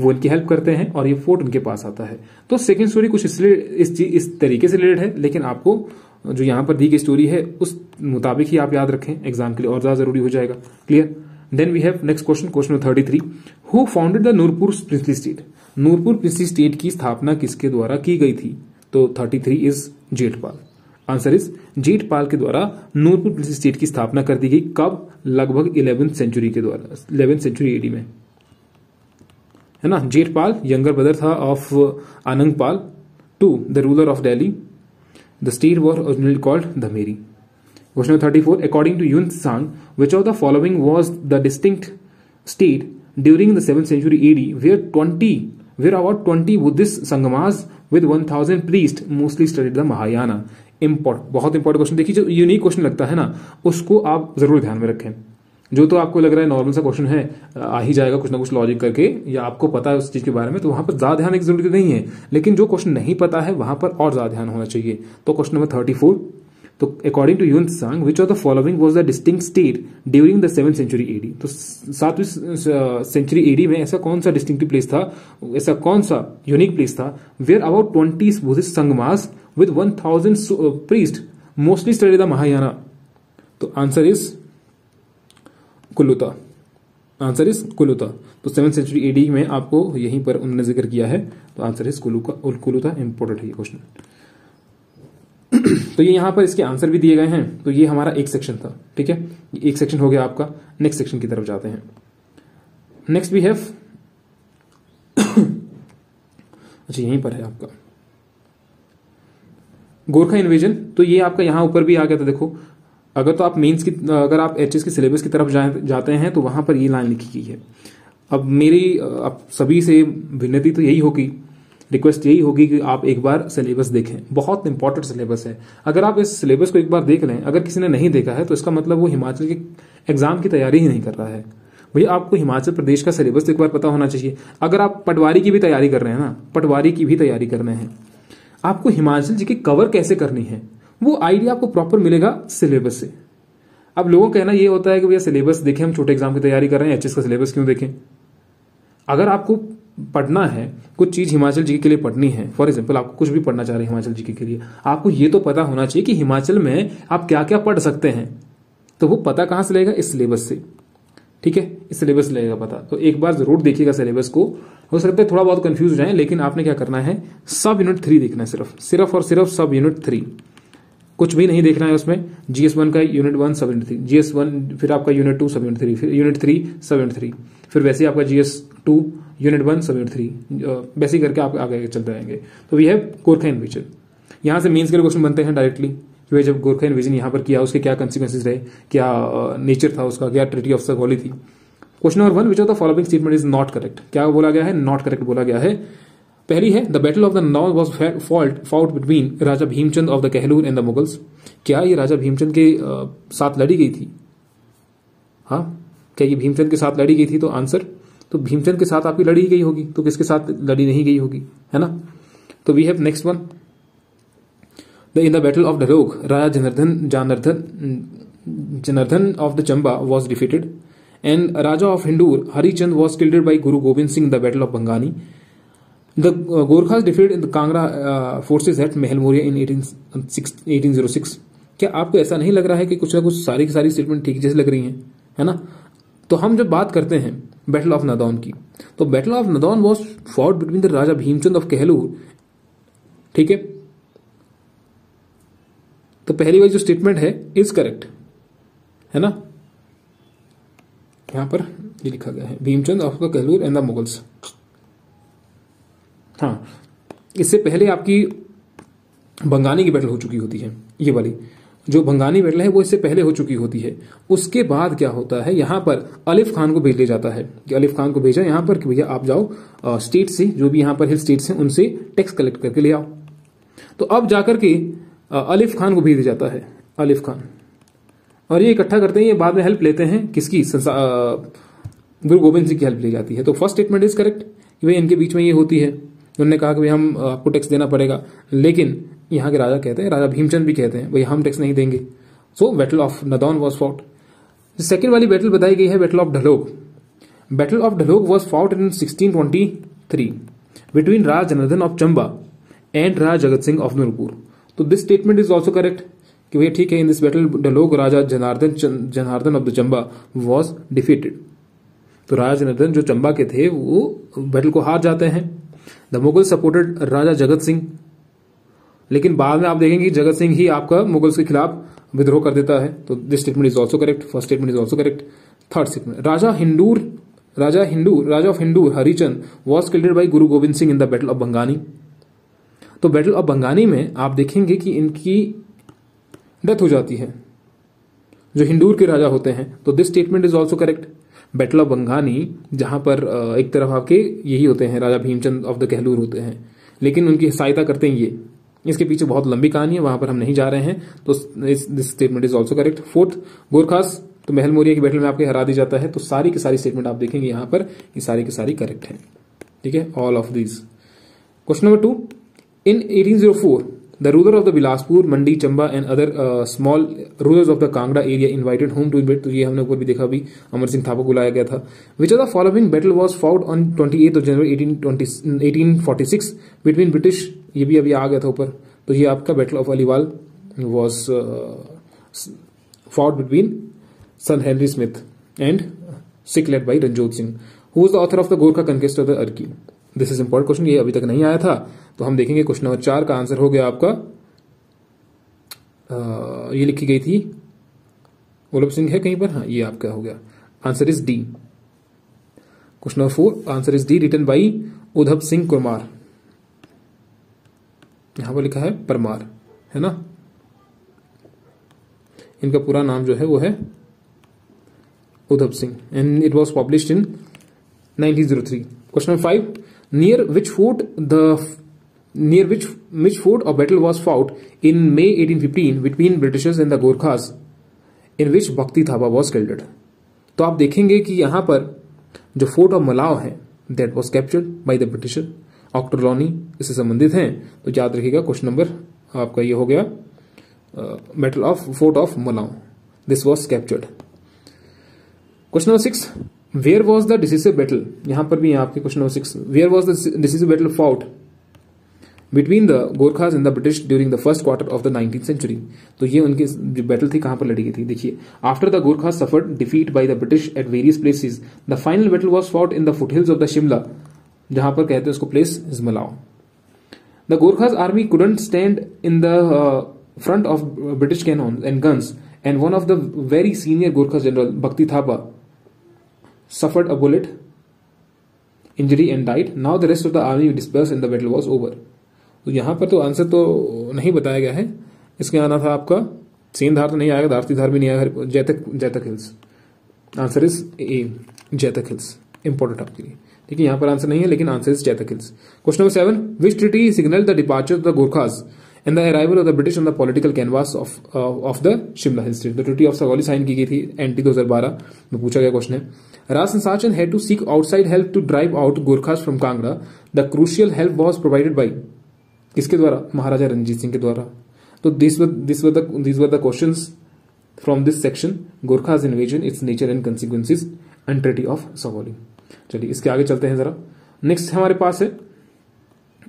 वो इनकी हेल्प करते हैं और ये फोर्ट उनके पास आता है। तो सेकेंड स्टोरी कुछ इसलिए इस, इस तरीके से रिलेटेड है, लेकिन आपको जो यहाँ पर दी गई स्टोरी है उस मुताबिक ही आप याद रखें एग्जाम के लिए और ज्यादा जरूरी हो जाएगा। Clear. Then we have next question, question number thirty three, who founded the Nurpur princely state. Nurpur princely state की स्थापना किसके द्वारा की गई थी? तो thirty three is Jethpal, answer is Jethpal के द्वारा नूरपुर प्रिंसली स्टेट की स्थापना कर दी गई। कब? लगभग इलेवेंथ सेंचुरी के द्वारा, इलेवेंथ सेंचुरी एडी में, है ना। जेठपाल यंगर ब्रदर था of Anangpal to the ruler of Delhi. The state was originally called Dhameri. Question number thirty-four. According to Yun Tsang, which of the following was the distinct state during the seventh century A D, where twenty, where about twenty Buddhist Sangamas with one thousand priests mostly studied the Mahayana? Important, बहुत important question। देखिए जो unique question लगता है ना, उसको आप जरूर ध्यान में रखें। जो तो आपको लग रहा है नॉर्मल सा क्वेश्चन है, आ ही जाएगा कुछ ना कुछ लॉजिक करके, या आपको पता है उस चीज के बारे में, तो वहां पर ज्यादा ध्यान की जरूरत नहीं है। लेकिन जो क्वेश्चन नहीं पता है वहां पर और ज्यादा ध्यान होना चाहिए। तो क्वेश्चन नंबर थर्टी फोर, तो according to Hiuen Tsang which of the following was the distinct state during the seventh century AD. तो सातवीं सेंचुरी एडी में ऐसा कौन सा डिस्टिंक्टिव प्लेस था, ऐसा कौन सा यूनिक प्लेस था, where about twenty Buddhist संगमास with one thousand priest mostly study the Mahayana? तो answer is Kulluta, answer is Kulluta. तो सेवन सेंचुरी एडी में आपको यहीं पर उन्होंने जिक्र किया है, तो आंसर इज कुल्लू का, कुल्लूता इंपॉर्टेंट है ये क्वेश्चन। तो ये यहाँ पर इसके आंसर भी दिए गए हैं। तो ये हमारा एक सेक्शन था, ठीक है, ये एक सेक्शन हो गया आपका। नेक्स्ट सेक्शन की तरफ जाते हैं। नेक्स्ट वी हैव अच्छा यहीं पर है आपका गोरखा इन्वेजन। तो ये आपका यहाँ ऊपर भी आ गया था। देखो अगर तो आप मेंस की, अगर आप एचएस के सिलेबस की तरफ जाते हैं तो वहां पर ये लाइन लिखी गई है। अब मेरी आप सभी से विनती तो यही होगी, रिक्वेस्ट यही होगी कि आप एक बार सिलेबस देखें। बहुत इंपॉर्टेंट सिलेबस है। अगर आप इस सिलेबस को एक बार देख लें, अगर किसी ने नहीं देखा है तो इसका मतलब वो हिमाचल के एग्जाम की तैयारी ही नहीं कर रहा है। भैया आपको हिमाचल प्रदेश का सिलेबस एक बार पता होना चाहिए। अगर आप पटवारी की भी तैयारी कर रहे हैं ना, पटवारी की भी तैयारी कर रहे हैं, आपको हिमाचल जी की कवर कैसे करनी है वो आइडिया आपको प्रॉपर मिलेगा सिलेबस से। अब लोगों का कहना ये होता है कि भैया सिलेबस देखें, हम छोटे एग्जाम की तैयारी कर रहे हैं, एचएस का सिलेबस क्यों देखें। अगर आपको पढ़ना है कुछ चीज, हिमाचल जीके के लिए पढ़नी है, फॉर एग्जाम्पल आपको कुछ भी पढ़ना चाह रहे हैं हिमाचल जीके के लिए, आपको ये तो पता होना चाहिए कि हिमाचल में आप क्या क्या पढ़ सकते हैं। तो वो पता कहाँ से लगेगा? इस सिलेबस से, ठीक है, इस सिलेबस से लगेगा पता। तो एक बार जरूर देखिएगा सिलेबस को। हो सकता है थोड़ा बहुत कंफ्यूज हो जाए, लेकिन आपने क्या करना है, सब यूनिट थ्री देखना है, सिर्फ सिर्फ और सिर्फ सब यूनिट थ्री, कुछ भी नहीं देखना है उसमें। जीएस वन का unit one sub unit three, GS one फिर आपका unit two sub unit three, फिर unit three sub unit three, फिर वैसे आपका GS two unit one sub unit three, वैसे ही करके आप आगे चलते रहेंगे। तो ये है गोरखा इन्वेजन। यहाँ से मेंस के लिए क्वेश्चन बनते हैं डायरेक्टली कि जब गोरखा इन्वेजन यहाँ पर किया उसके क्या कंसिक्वेंसेज रहे, क्या नेचर था उसका, क्या ट्रीटी ऑफ सगोली थी। Question number one, which of the following statement is not correct. क्या बोला गया है? नॉट करेक्ट बोला गया है। पहली है, the battle of the north was fought fought between Raja Bhimchand of the Kahlur and the Mughals. क्या ये राजा भीमचंद के आ, साथ लड़ी गई थी? हाँ, क्या ये भीमचंद के साथ लड़ी गई थी? तो आंसर, तो भीमचंद के साथ आपकी लड़ी गई होगी, तो किसके साथ लड़ी नहीं गई होगी, है ना। तो we have next one, the in the battle of डरोग Raja Janardhan Janardhan Janardhan of the Chamba was defeated and Raja of Hindur Harichand was killed by Guru Gobind Singh the battle of Bangani. The uh, Gorkhas defeated the Kangra uh, forces at Mahal Moria in eighteen oh six। क्या आपको ऐसा नहीं लग रहा है कि कुछ ना कुछ सारी की सारी स्टेटमेंट ठीक जैसे लग रही हैं, है ना। तो हम जब बात करते हैं बैटल ऑफ नादौन की, तो battle of Nadaun was fought between the Raja Bhimchand of Kahlur, ठीक है। तो पहली वाली जो स्टेटमेंट है इज करेक्ट, है ना। यहां पर ये लिखा गया है Bhimchand of the Kahlur and the Mughals. हाँ, इससे पहले आपकी बंगानी की बैटल हो चुकी होती है। ये वाली जो बंगानी बैटल है वो इससे पहले हो चुकी होती है। उसके बाद क्या होता है, यहाँ पर अलिफ खान को भेज दिया जाता है कि अलिफ खान को भेजा यहाँ पर कि भैया आप जाओ आ, स्टेट से, जो भी यहाँ पर हिल स्टेट्स हैं उनसे टैक्स कलेक्ट करके ले आओ। तो अब जाकर के अलिफ खान को भेज दिया जाता है, अलिफ खान, और ये इकट्ठा करते हैं। ये बाद में हेल्प लेते हैं किसकी, गुरु गोविंद सिंह की हेल्प ली जाती है। तो फर्स्ट स्टेटमेंट इज करेक्ट कि भाई इनके बीच में ये होती है। उन्होंने कहा कि भाई हम आपको टैक्स देना पड़ेगा, लेकिन यहाँ के राजा कहते हैं, राजा भीमचंद भी कहते हैं भाई हम टैक्स नहीं देंगे। So battle of Nadaun was fought. Second वाली बैटल बताई गई है battle of Dhalog. Battle of Dhalog was fought in sixteen twenty three between Raja Janardan of Chamba and Raja Jagat Singh of Nurpur. तो this statement is also correct कि भैया ठीक है, in this battle Dalog Raja Janardan Janardan of the Chamba was defeated. तो राजा जनार्दन जो चंबा के थे वो बैटल को हार जाते हैं। द मुगल सपोर्टेड राजा जगत सिंह, लेकिन बाद में आप देखेंगे कि जगत सिंह ही आपका मुगल्स के खिलाफ विद्रोह कर देता है। तो this statement is also correct, first statement is also correct. Third statement, Raja Hindur Raja Hindu Raja of Hindur Harichand was killed by Guru Gobind Singh in the battle of Bangani. तो बैटल ऑफ बंगानी में आप देखेंगे कि इनकी डेथ हो जाती है जो हिंदूर के राजा होते हैं। तो this statement is also correct. Battle of Bangani जहां पर एक तरफ आपके यही होते हैं राजा भीमचंद ऑफ द कहलूर होते हैं, लेकिन उनकी सहायता करते हैं ये, इसके पीछे बहुत लंबी कहानी है, वहां पर हम नहीं जा रहे हैं। तो this statement is also correct. Fourth, Gorkhas तो महल मोरिया की बैटल में आपके हरा दी जाता है। तो सारी की सारी स्टेटमेंट आप देखेंगे यहाँ पर ये सारी की सारी करेक्ट है, ठीक है, all of these. Question number two, in eighteen zero four the ruler of the Bilaspur Mandi Chamba and other small rulers of the Kangra area invited home to event. तो ये हमने ऊपर भी देखा, भी अमर सिंह थापा को बुलाया गया था। Which of the following battle was fought on twenty eighth of January eighteen forty six between British, ये भी अभी आ गया था ऊपर। तो ये आपका battle of Aliwal was fought between Sir Henry Smith and Sikh led by Ranjot Singh, who was the author of the Gorkha conquest of the Arki. This is important question, ये अभी तक नहीं आया था। तो हम देखेंगे क्वेश्चन नंबर चार का आंसर हो गया आपका आ, ये लिखी गई थी ओलभ सिंह है कहीं पर, हाँ ये आपका हो गया, answer is D. Question number four, answer is D, written by Udhav Singh Kumar, यहां पर लिखा है परमार है ना, इनका पूरा नाम जो है वो है Udhav Singh, and it was published in nineteen zero three. Question number five, near which fort the near which which fort a battle was fought in May eighteen fifteen between Britishers and the Gorkhas in which Bhakti Thapa was killed. तो आप देखेंगे कि यहाँ पर जो fort of Malav है that was captured by the Britisher, Ochterlony इससे संबंधित हैं। तो याद रखिएगा क्वेश्चन नंबर आपका ये हो गया battle of fort of Malav, this was captured. Question number six, where was the decisive battle, यहां पर भी आपके question number six, where was the decisive battle fought between the Gorkhas and the British during the first quarter of the nineteen century. तो ये उनकी जो battle थी कहां पर लड़ी गई थी, देखिए, after the Gorkhas suffered defeat by the British at various places the final battle was fought in the foothills of the Shimla, जहां पर कहते हैं उसको place is Malav. The Gorkhas army couldn't stand in the front of British cannon and guns and one of the very senior Gorkha general Bhakti Thapa suffered a bullet injury and died. Now the rest of the army dispersed and the battle was over. तो यहाँ पर तो answer तो नहीं बताया गया है, इसके आना था आपका सेन धार तो नहीं आएगा, धारती धार भी नहीं आएगा, Jaitak Jaitak hills, answer is A Jaitak hills, important आपके लिए, ठीक है, यहाँ पर आंसर नहीं है लेकिन answer is Jaitak hills. Question number seven, which treaty signal the departure of the Gorkhas and the arrival of the British on the political canvas of of the Shimla hill state. The treaty of Sagauli sign की गई थी anti दो हज़ार बारह में पूछा गया question है। Raj Sansar Chand had to seek outside help to drive out Gorkhas from Kangra, the crucial help was provided by, किसके द्वारा, महाराजा रणजीत सिंह के द्वारा। तो this this were the this were the questions from this section, Gorkhas invasion, it's nature and consequences and treaty of Sagauli. चलिए इसके आगे चलते हैं जरा, नेक्स्ट हमारे पास है,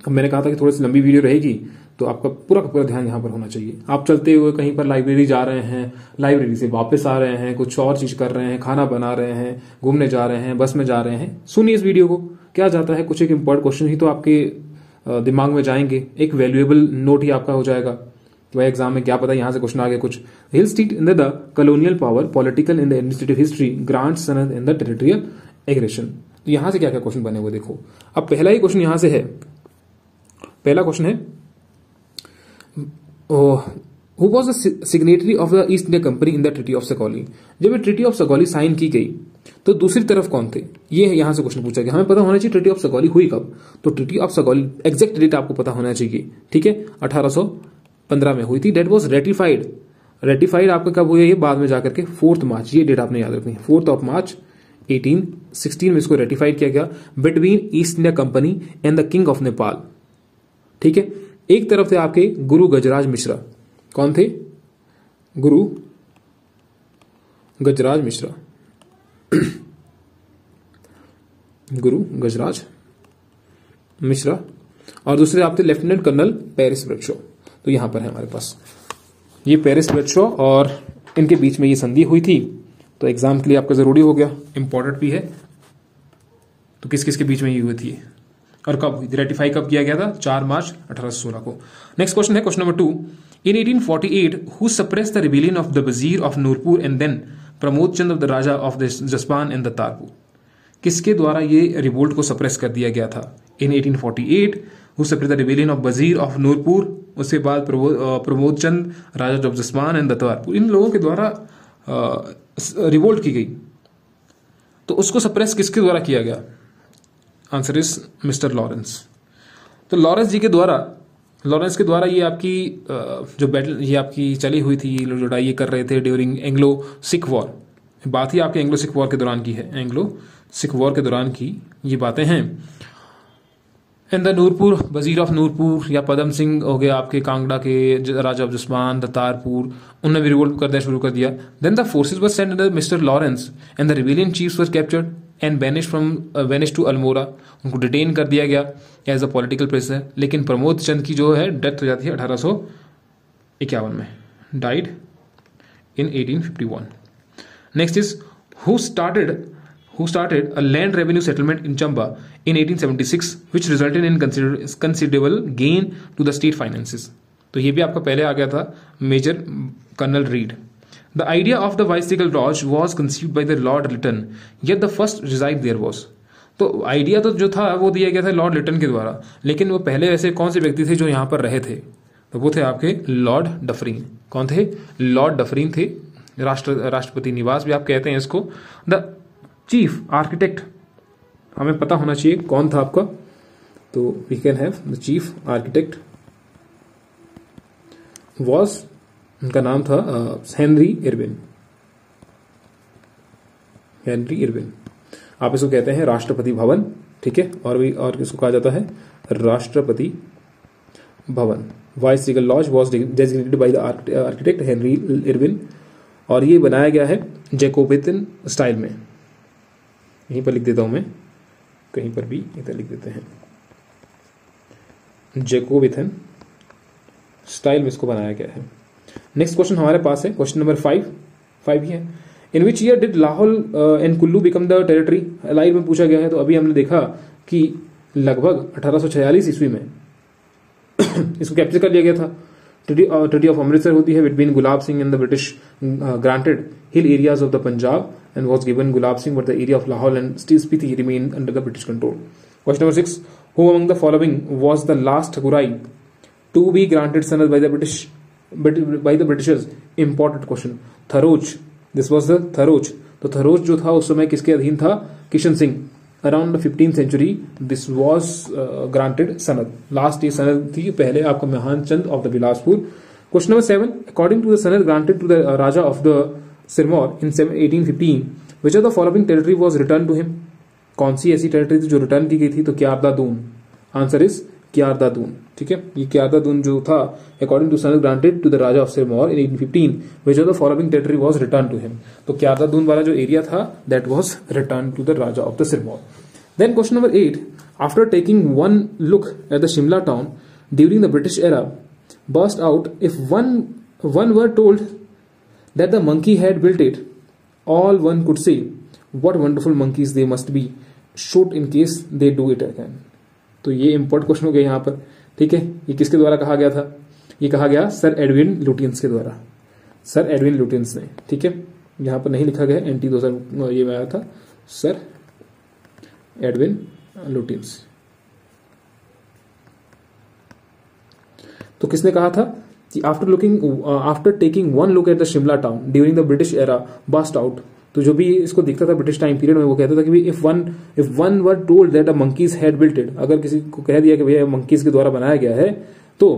मैंने कहा था कि थोड़ी सी लंबी वीडियो रहेगी तो आपका पूरा का पूरा ध्यान यहाँ पर होना चाहिए। आप चलते हुए कहीं पर लाइब्रेरी जा रहे हैं, लाइब्रेरी से वापस आ रहे हैं, कुछ और चीज कर रहे हैं, खाना बना रहे हैं, घूमने जा रहे हैं, बस में जा रहे हैं, सुनिए इस वीडियो को, क्या जाता है, कुछ एक इम्पोर्टेंट क्वेश्चन ही तो आपके दिमाग में जाएंगे, एक वैल्यूएबल नोट ही आपका हो जाएगा वह एग्जाम में, क्या पता यहाँ से क्वेश्चन आ गया कुछ। Hill state in the colonial power, political in the administrative history, grant sanad in the territorial aggression. तो यहाँ से क्या क्या क्वेश्चन बने हुए देखो। अब पहला ही क्वेश्चन यहाँ से है, पहला क्वेश्चन है who was the signatory of the East India company in the treaty of Sagauli. जब ये ट्रीटी ऑफ सगौली साइन की गई तो दूसरी तरफ कौन थे, ये यहां से क्वेश्चन पूछा गया। हमें पता होना चाहिए ट्रीटी ऑफ सगौली हुई कब, तो treaty of Sagauli exact date आपको पता होना चाहिए, ठीक है, अठारह सौ पंद्रह में हुई थी। डेट वॉज रेटिफाइड, रेटिफाइड आपका कब हुई ये बाद में जाकर के, फोर्थ मार्च, ये डेट आपने याद रखनी है, fourth of March eighteen sixteen में इसको रेटिफाइड किया गया between East India company and the king of Nepal, ठीक है। एक तरफ थे आपके गुरु गजराज मिश्रा, कौन थे, गुरु गजराज मिश्रा, गुरु गजराज मिश्रा, और दूसरे आप थे लेफ्टिनेंट कर्नल पेरिस ब्रैडशॉ। तो यहाँ पर है हमारे पास ये पेरिस बच्चों, और इनके बीच में ये संधि हुई थी, तो एग्जाम के लिए आपका ज़रूरी हो गया, इम्पोर्टेंट भी है। तो किस किस के बीच में ये हुई थी और कब हुई, रेटिफाई कब किया गया था, चार मार्च अठारह सौ सोलह को। नेक्स्ट क्वेश्चन है question number two. In eighteen forty eight who suppress the rebellion of the wazir of Nurpur and then Pramod Chand of the Raja of the जसपान and the Tarpur. किसके द्वारा ये रिवोल्ट को सप्रेस कर दिया गया था? In eighteen forty eight who suppress the rebellion of wazir of Nurpur, उसके बाद प्रमोद चंद, राजा ऑफ जसपान एंड द तारपुर, इन लोगों के द्वारा रिवोल्ट की गई। तो उसको सप्रेस किसके द्वारा किया गया? Answer is mister Lawrence. तो लॉरेंस जी के द्वारा, लॉरेंस के द्वारा ये आपकी जो बैटल, ये आपकी चली हुई थी, ये लोग लड़ाई ये कर रहे थे ड्यूरिंग एंग्लो सिख वॉर। बात ही आपके एंग्लो सिख वॉर के दौरान की है, एंग्लो सिख वॉर के दौरान की ये बातें हैं। एंड द नूरपुर वजीर ऑफ नूरपुर या पदम सिंह हो गए आपके कांगड़ा के, राजा ऑफ जसमान, द तारपुर, उनने भी रिवोल्ट करना शुरू कर दिया। Then the forces were sent under mister Lawrence and the rebellion chiefs were captured and banish from banish to Almora. उनको डिटेन कर दिया गया एज अ पॉलिटिकल प्रिजनर, लेकिन प्रमोद चंद की जो है डेथ हो जाती है अठारह सौ इक्यावन में, died in eighteen fifty one. Next is who started who started a land revenue settlement in Chamba in eighteen seventy-six which resulted in consider- considerable gain to the state finances. तो ये भी आपका पहले आ गया था, major colonel read. The idea of the bicycle lodge was conceived by the Lord Lytton, yet the first reside there was. तो idea तो जो था वो दिया गया था लॉर्ड लिटन के द्वारा, लेकिन वो पहले ऐसे कौन से व्यक्ति थे जो यहाँ पर रहे थे? तो वो थे आपके लॉर्ड डफरीन। कौन थे? लॉर्ड डफरीन थे, राष्ट्र राष्ट्रपति निवास भी आप कहते हैं इसको। द चीफ आर्किटेक्ट, हमें पता होना चाहिए कौन था आपका, तो we can have the chief architect was, उनका नाम था हेनरी इरविन। हेनरी इरविन आप इसको कहते हैं राष्ट्रपति भवन, ठीक है, और भी और इसको कहा जाता है Rashtrapati Bhavan. Viceregal lodge was designated by the architect Henry Irwin, और ये बनाया गया है जैकोबिन स्टाइल में। यहीं पर लिख देता हूं मैं, कहीं पर भी इधर लिख देते हैं, जैकोबिथन स्टाइल में इसको बनाया गया है। नेक्स्ट क्वेश्चन हमारे पास है क्वेश्चन नंबर फाइव, फाइव ही है। In which year did Lahaul and Kullu become the territory, allied में पूछा गया है। तो अभी हमने देखा कि लगभग अठारह सौ छियालीस ईस्वी में इसको कैप्चर कर लिया गया था। ट्रीटी ऑफ अमृतसर होती है between Gulab Singh and the British granted hill areas of the Punjab and was given Gulab Singh, but the area of Lahoul and Spiti remained under the British control. Question number six: Who among the following was the last Ghurai to be granted sons by the British by the Britishers? Important question. Tharoch. This was the Tharoch. तो Tharoch जो था उस समय किसके अधीन था? Kishan Singh. Around the fifteenth century, this was uh, granted sanad. Last ये sanad थी, पहले आपका Mahan Chand of the Bilaspur. Question number seven: According to the sanad granted to the uh, Raja of the Sirmaur in eighteen fifteen, which of the following territory was return to him? कौन सी ऐसी territory थी जो return की गई थी? तो क्यारदादून, answer is क्यारदादून, ठीक है। ये क्यारदादून जो था, according to sanad granted to the Raja of Sirmaur in eighteen fifteen, which of the following territory was return to him? तो क्यारदादून वाला जो एरिया था, that was return to the Raja of the Sirmaur. Then question number eight: after taking one look at the Shimla town during the British era burst out, if one one were told that the monkey had built it, all one could say, what wonderful monkeys they must be, shoot in case they do it again. तो ये important question हो गया यहाँ पर, ठीक है। ये किसके द्वारा कहा गया था? ये कहा गया सर एडविन लुटियंस के द्वारा, सर एडविन लुटियंस ने, ठीक है। यहाँ पर नहीं लिखा गया एंटी दो सर, ये आया था सर एडविन लुटियंस। तो किसने कहा था कि after looking after taking one look at the Shimla town during the British era burst out, तो जो भी इसको दिखता था ब्रिटिश टाइम पीरियड में, वो कहता था कि if one if one were told that a monkeys had built it, अगर किसी को कह दिया कि भैया मंकीज के द्वारा बनाया गया है, तो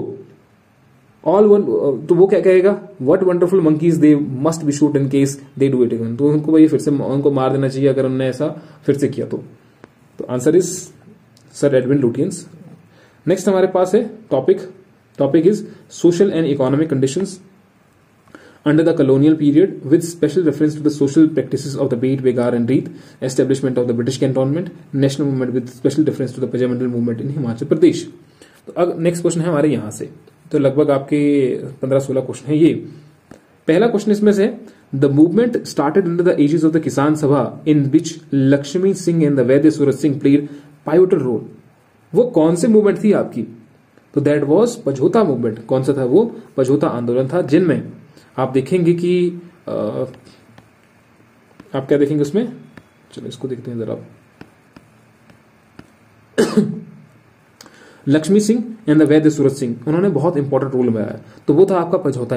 ऑल वन, तो वो क्या कहेगा? What wonderful monkeys they must be shoot in case they do it again. तो उनको भाई फिर से उनको मार देना चाहिए अगर उन्होंने ऐसा फिर से किया तो। तो answer is sir Edwin Lutyens. Next हमारे पास है topic Topic is social and economic conditions under the colonial period, with special reference to the social practices of the Beit, Begar and Reeth, establishment of the British cantonment, national movement with special reference to the Pajamandal movement in Himachal Pradesh. तो अब next question है हमारे यहाँ से तो लगभग आपके पंद्रह सोलह क्वेश्चन है ये। पहला क्वेश्चन इसमें से, the movement started under the aegis of the किसान सभा in which Lakshmi Singh and the Vaidya Suraj Singh played pivotal role, वो कौन से मूवमेंट थी आपकी? तो दैट वाज पझोता मूवमेंट। कौन सा था वो? पझोता आंदोलन था, जिनमें आप देखेंगे कि आ, आप क्या देखेंगे उसमें, चलो इसको देखते हैं जरा। लक्ष्मी सिंह एंड द वैद्य सूरज सिंह, उन्होंने बहुत इंपॉर्टेंट रोल निभाया। तो वो था आपका पझौता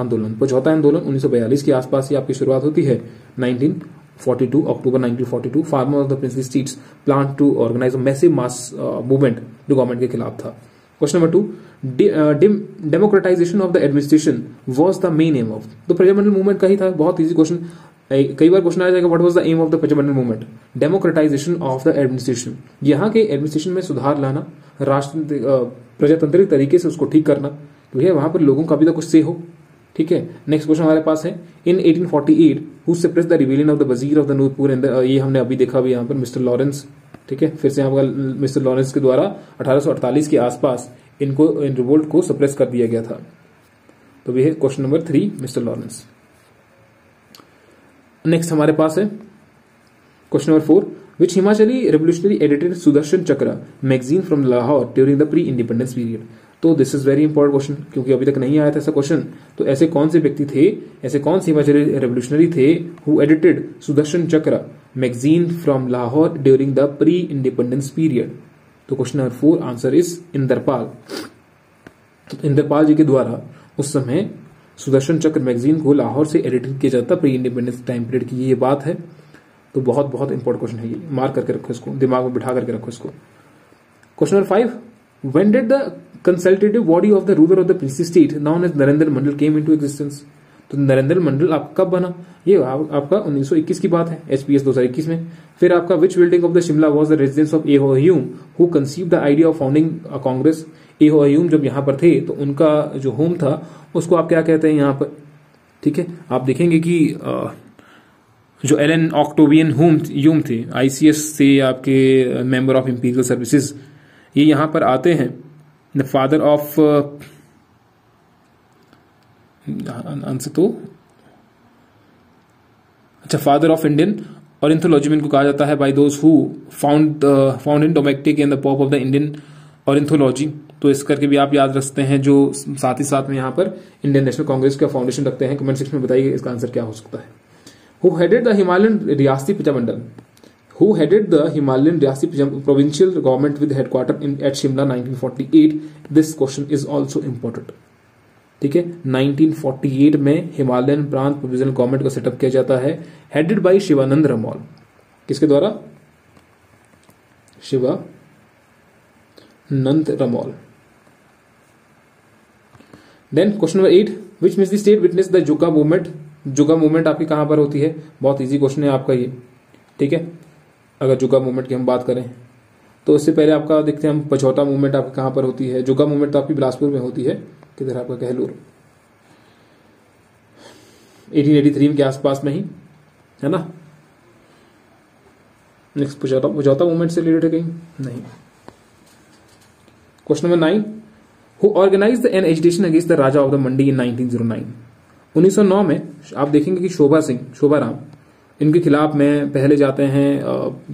आंदोलन। पझौता आंदोलन उन्नीस सौ बयालीस के आसपास ही आपकी शुरुआत होती है। Nineteen forty two, October nineteen forty two, farmer of the princely states plan to organise massive mass movement जो गवर्नमेंट के खिलाफ था। Question number two, democratization of the administration was the main aim of the Prajamandal movement का ही था। बहुत easy question, कई बार question आ जाएगा, what was the aim of the Prajamandal movement? Democratisation of the administration, यहाँ के एडमिनिस्ट्रेशन में सुधार लाना, राष्ट्र प्रजातांत्रिक तरीके से उसको ठीक करना, तो यह वहां पर लोगों का भी तो कुछ से हो, ठीक है। नेक्स्ट क्वेश्चन हमारे पास है, in eighteen forty eight who suppressed the rebellion of the wazir of the Nurpur and, ये हमने अभी देखा भी यहाँ पर मिस्टर लॉरेंस, ठीक है, फिर से आपका मिस्टर लॉरेंस के द्वारा अठारह सौ अड़तालीस के आसपास इनको इन रिवोल्ट को सप्रेस कर दिया गया था। तो यह question number three, mister Lawrence. Next हमारे पास है question number four, which Himachali revolutionary edited Sudarshan Chakra magazine from Lahore during the pre independence period. तो this is very important question, क्योंकि अभी तक नहीं आया था ऐसा क्वेश्चन। तो ऐसे कौन से व्यक्ति थे, ऐसे कौन से हिमाचली रेवोल्यूशनरी थे who edited Sudarshan Chakra magazine from Lahore during the pre independence period? तो question number four answer is Inderpal. Inderpal ji के द्वारा उस समय सुदर्शन चक्र मैगजीन को लाहौर से एडिटिंग किया जाता, प्री इंडिपेंडेंस टाइम पीरियड की ये बात है। तो बहुत बहुत इंपॉर्टेंट क्वेश्चन है ये, मार्क करके रखो इसको, दिमाग में बिठा करके रखो इसको। Question number five, when did the consultative body of the ruler of the princely state known as Narendra Mandal came into existence? तो नरेंद्र मंडल आप कब बना? ये आप, आपका उन्नीस सौ इक्कीस की बात है, एचपीएस दो हज़ार इक्कीस में। फिर आपका which building of the Shimla was the residence of A O Hume who conceived the idea of founding Congress? A O Hume जब यहाँ पर थे तो उनका जो होम था उसको आप क्या कहते हैं यहाँ पर, ठीक है। आप देखेंगे कि आ, जो एल एन ऑक्टोवियन ह्यूम थे, आईसीएस से आपके मेंबर ऑफ इंपीरियल सर्विसेज, ये यहाँ पर आते हैं। द फादर ऑफ आंसर तो अच्छा, फादर ऑफ इंडियन और इंथोलॉजी में इनको कहा जाता है by those who found found in domestic and the pop of the Indian और इंथोलॉजी। तो इस करके भी आप याद रखते हैं, जो साथ ही साथ में यहाँ पर इंडियन नेशनल कांग्रेस का फाउंडेशन रखते हैं। कमेंट सेक्शन में बताइए इसका आंसर क्या हो सकता है। हु हेडेड द हिमालयन रियासती Prajamandal? Who headed the Himalayan रियासती provincial government with headquarter in at Shimla nineteen forty eight? This question is also important, ठीक है। नाइनटीन फोर्टी एट में हिमालयन प्रांत प्रोविजनल गवर्नमेंट का सेटअप किया जाता है, हेडेड बाय शिवानंद रमोल। किसके द्वारा? Shivanand Ramol. Then question number eight, which means the state witness the Juga movement? Juga movement आपकी कहां पर होती है? बहुत इजी क्वेश्चन है आपका ये, ठीक है। अगर जुगा मूवमेंट की हम बात करें तो इससे पहले आपका देखते हैं हम, पझौता मूवमेंट आपकी कहां पर होती है? जुगा मूवमेंट तो आपकी बिलासपुर में होती है, किधर आपका कहलूर, अठारह तिरासी के आसपास में ही है ना। नेक्स्ट पझौता पझौता मूवमेंट से रिलेटेड कहीं नहीं। Question number nine, who organise an agitation against the Raja of the Mandi in nineteen O nine? उन्नीस सौ नौ में आप देखेंगे कि शोभा सिंह, शोभा राम, इनके खिलाफ में पहले जाते हैं आ,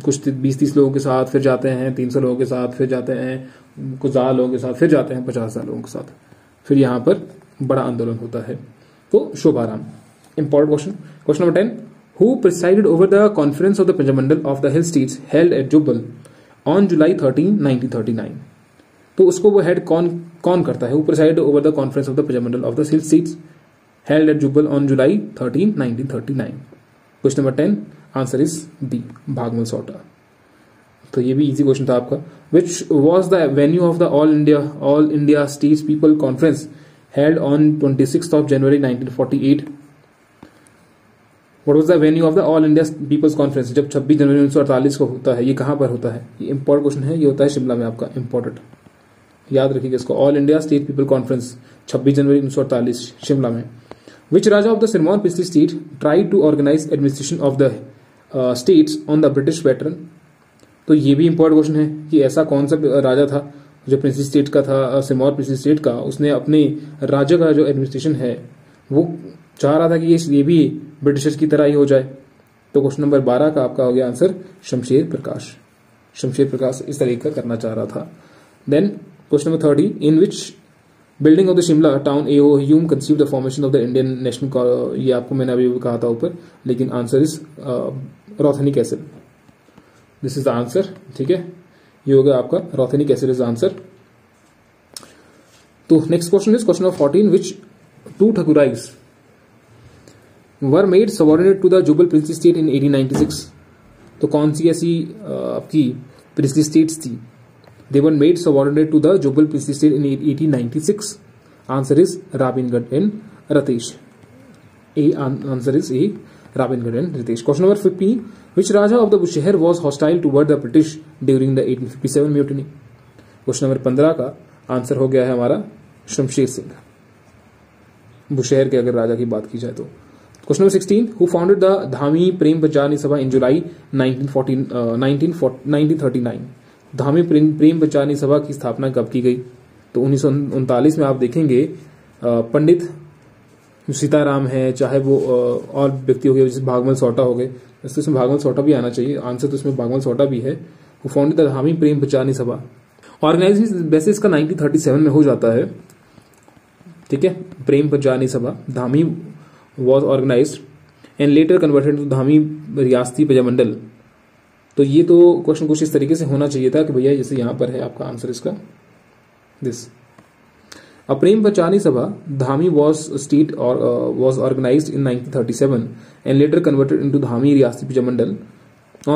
कुछ बीस तीस लोगों के साथ, फिर जाते हैं तीन सौ लोगों के साथ, फिर जाते हैं कुछ ज्यादा लोगों के साथ, फिर जाते हैं पचास हजार लोगों के साथ, फिर यहाँ पर बड़ा आंदोलन होता है। तो Shobharam important question. Question number ten, who presided over the conference of the Prajamandal of the hill states held at Jubbal on July thirteen nineteen thirty nine? तो उसको वो हेड कौन कौन करता है? Who presided over the conference of the Prajamandal of the hill states held at Jubbal on July thirteen nineteen thirty nine? Question number ten answer is B, Bhagmal Sauta. तो ये भी इजी क्वेश्चन था आपका। Which was the venue of the all India all India states people conference held on twenty six of January nineteen forty eight? What was the venue of the all India peoples conference जब छब्बीस जनवरी उन्नीस सौ अड़तालीस को होता है? ये कहां पर होता है? ये इंपॉर्टेंट क्वेश्चन है, ये होता है शिमला में आपका, इंपॉर्टेंट याद रखिएगा इसको। All India state people conference छब्बीस जनवरी उन्नीस सौ अड़तालीस शिमला में। Which Raja of the Sirmaur पिछली state try to organise administration of the states on the British pattern? तो ये भी इंपॉर्टेंट क्वेश्चन है कि ऐसा कौन सा राजा था जो प्रिंसली स्टेट का था, सिमौर प्रिंसली स्टेट का, उसने अपने राज्य का जो एडमिनिस्ट्रेशन है वो चाह रहा था कि ये भी ब्रिटिशर्स की तरह ही हो जाए। तो क्वेश्चन नंबर बारह का आपका हो गया आंसर शमशेर प्रकाश। शमशेर प्रकाश इस तरीके का करना चाह रहा था। Then question number thirty, in which building of the Shimla town A O Hume conceive the formation of the Indian national, ये आपको मैंने अभी कहा था ऊपर, लेकिन answer is Rothney Castle. This is the answer, ठीक है, ये हो गया आपका रॉथनी कैसल इज आंसर। तो next question is question number fourteen, which two thakurais were made subordinate to the Jubbal princely state in eighteen ninety six. तो कौन सी ऐसी आपकी प्रिंसली स्टेट्स थी, they were made subordinate to the Jubbal princely state in eighteen ninety six. Answer is Rabingarh and Ratesh. A answer is A Rabingarh and Ratesh. Question number fifteen, which Raja of the Bushahr was hostile toward the British during the eighteen fifty seven mutiny. Question number पंद्रह का answer हो गया है हमारा शमशेर सिंह, बुशहर के अगर राजा की बात की जाए तो। Question number sixteen, who founded the Dhami Prem Bachani Sabha in July nineteen thirty nine. Dhami Prem Bachani Sabha की स्थापना कब की गई, तो उन्नीस सौ उनतालीस में आप देखेंगे पंडित सीताराम है, चाहे वो और व्यक्ति हो गए जैसे भागवल सोटा हो गए, तो इसमें भागवल सोटा भी आना चाहिए, आंसर तो इसमें भागवल सोटा भी है। Who founded the Dhami Prem Bachani Sabha, organization basis का नाइनटीन थर्टी सेवन में हो जाता है, ठीक है। प्रेम Bachani Sabha Dhami was organized and later converted to Dhami Riyasati Prajamandal. तो ये तो क्वेश्चन कुछ इस तरीके से होना चाहिए था कि भैया जैसे यहाँ पर है आपका आंसर इसका this. A Prem Bachani Sabha Dhami was state or uh, was organized in nineteen thirty seven and later converted into Dhami Riyasati Prajamandal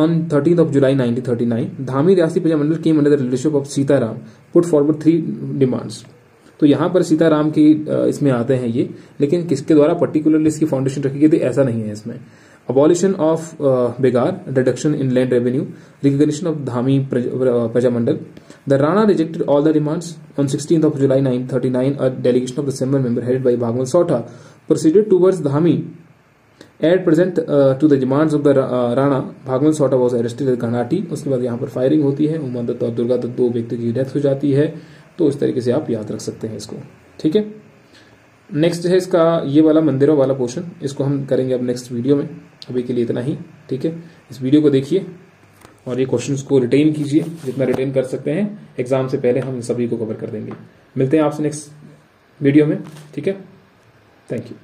on thirteenth of July nineteen thirty nine. Dhami Riyasati Prajamandal came under the leadership of Sitaram, put forward three demands। तो यहाँ पर सीताराम की इसमें आते हैं ये, लेकिन किसके द्वारा पर्टिकुलरली इसकी फाउंडेशन रखी गई थी ऐसा नहीं है इसमें। Abolition of begar, reduction in land revenue, recognition of Dhami Prajamandal. The Rana rejected all the demands. On sixteenth of July nineteen thirty nine a delegation of the assembly member headed by भागवल सोठा proceeded towards Dhami. At present to the demands of the Rana, भागवल सोठा was arrested at Ghanati. उसके बाद यहाँ पर firing होती है, उमा दत्त और दुर्गा दत्त दो व्यक्ति की डेथ हो जाती है। तो इस तरीके से आप याद रख सकते हैं इसको, ठीक है। नेक्स्ट है इसका ये वाला मंदिरों वाला पोर्शन, इसको हम करेंगे अब नेक्स्ट वीडियो में, अभी के लिए इतना ही, ठीक है। इस वीडियो को देखिए और ये क्वेश्चंस को रिटेन कीजिए जितना रिटेन कर सकते हैं, एग्जाम से पहले हम सभी को कवर कर देंगे। मिलते हैं आपसे नेक्स्ट वीडियो में, ठीक है, थैंक यू।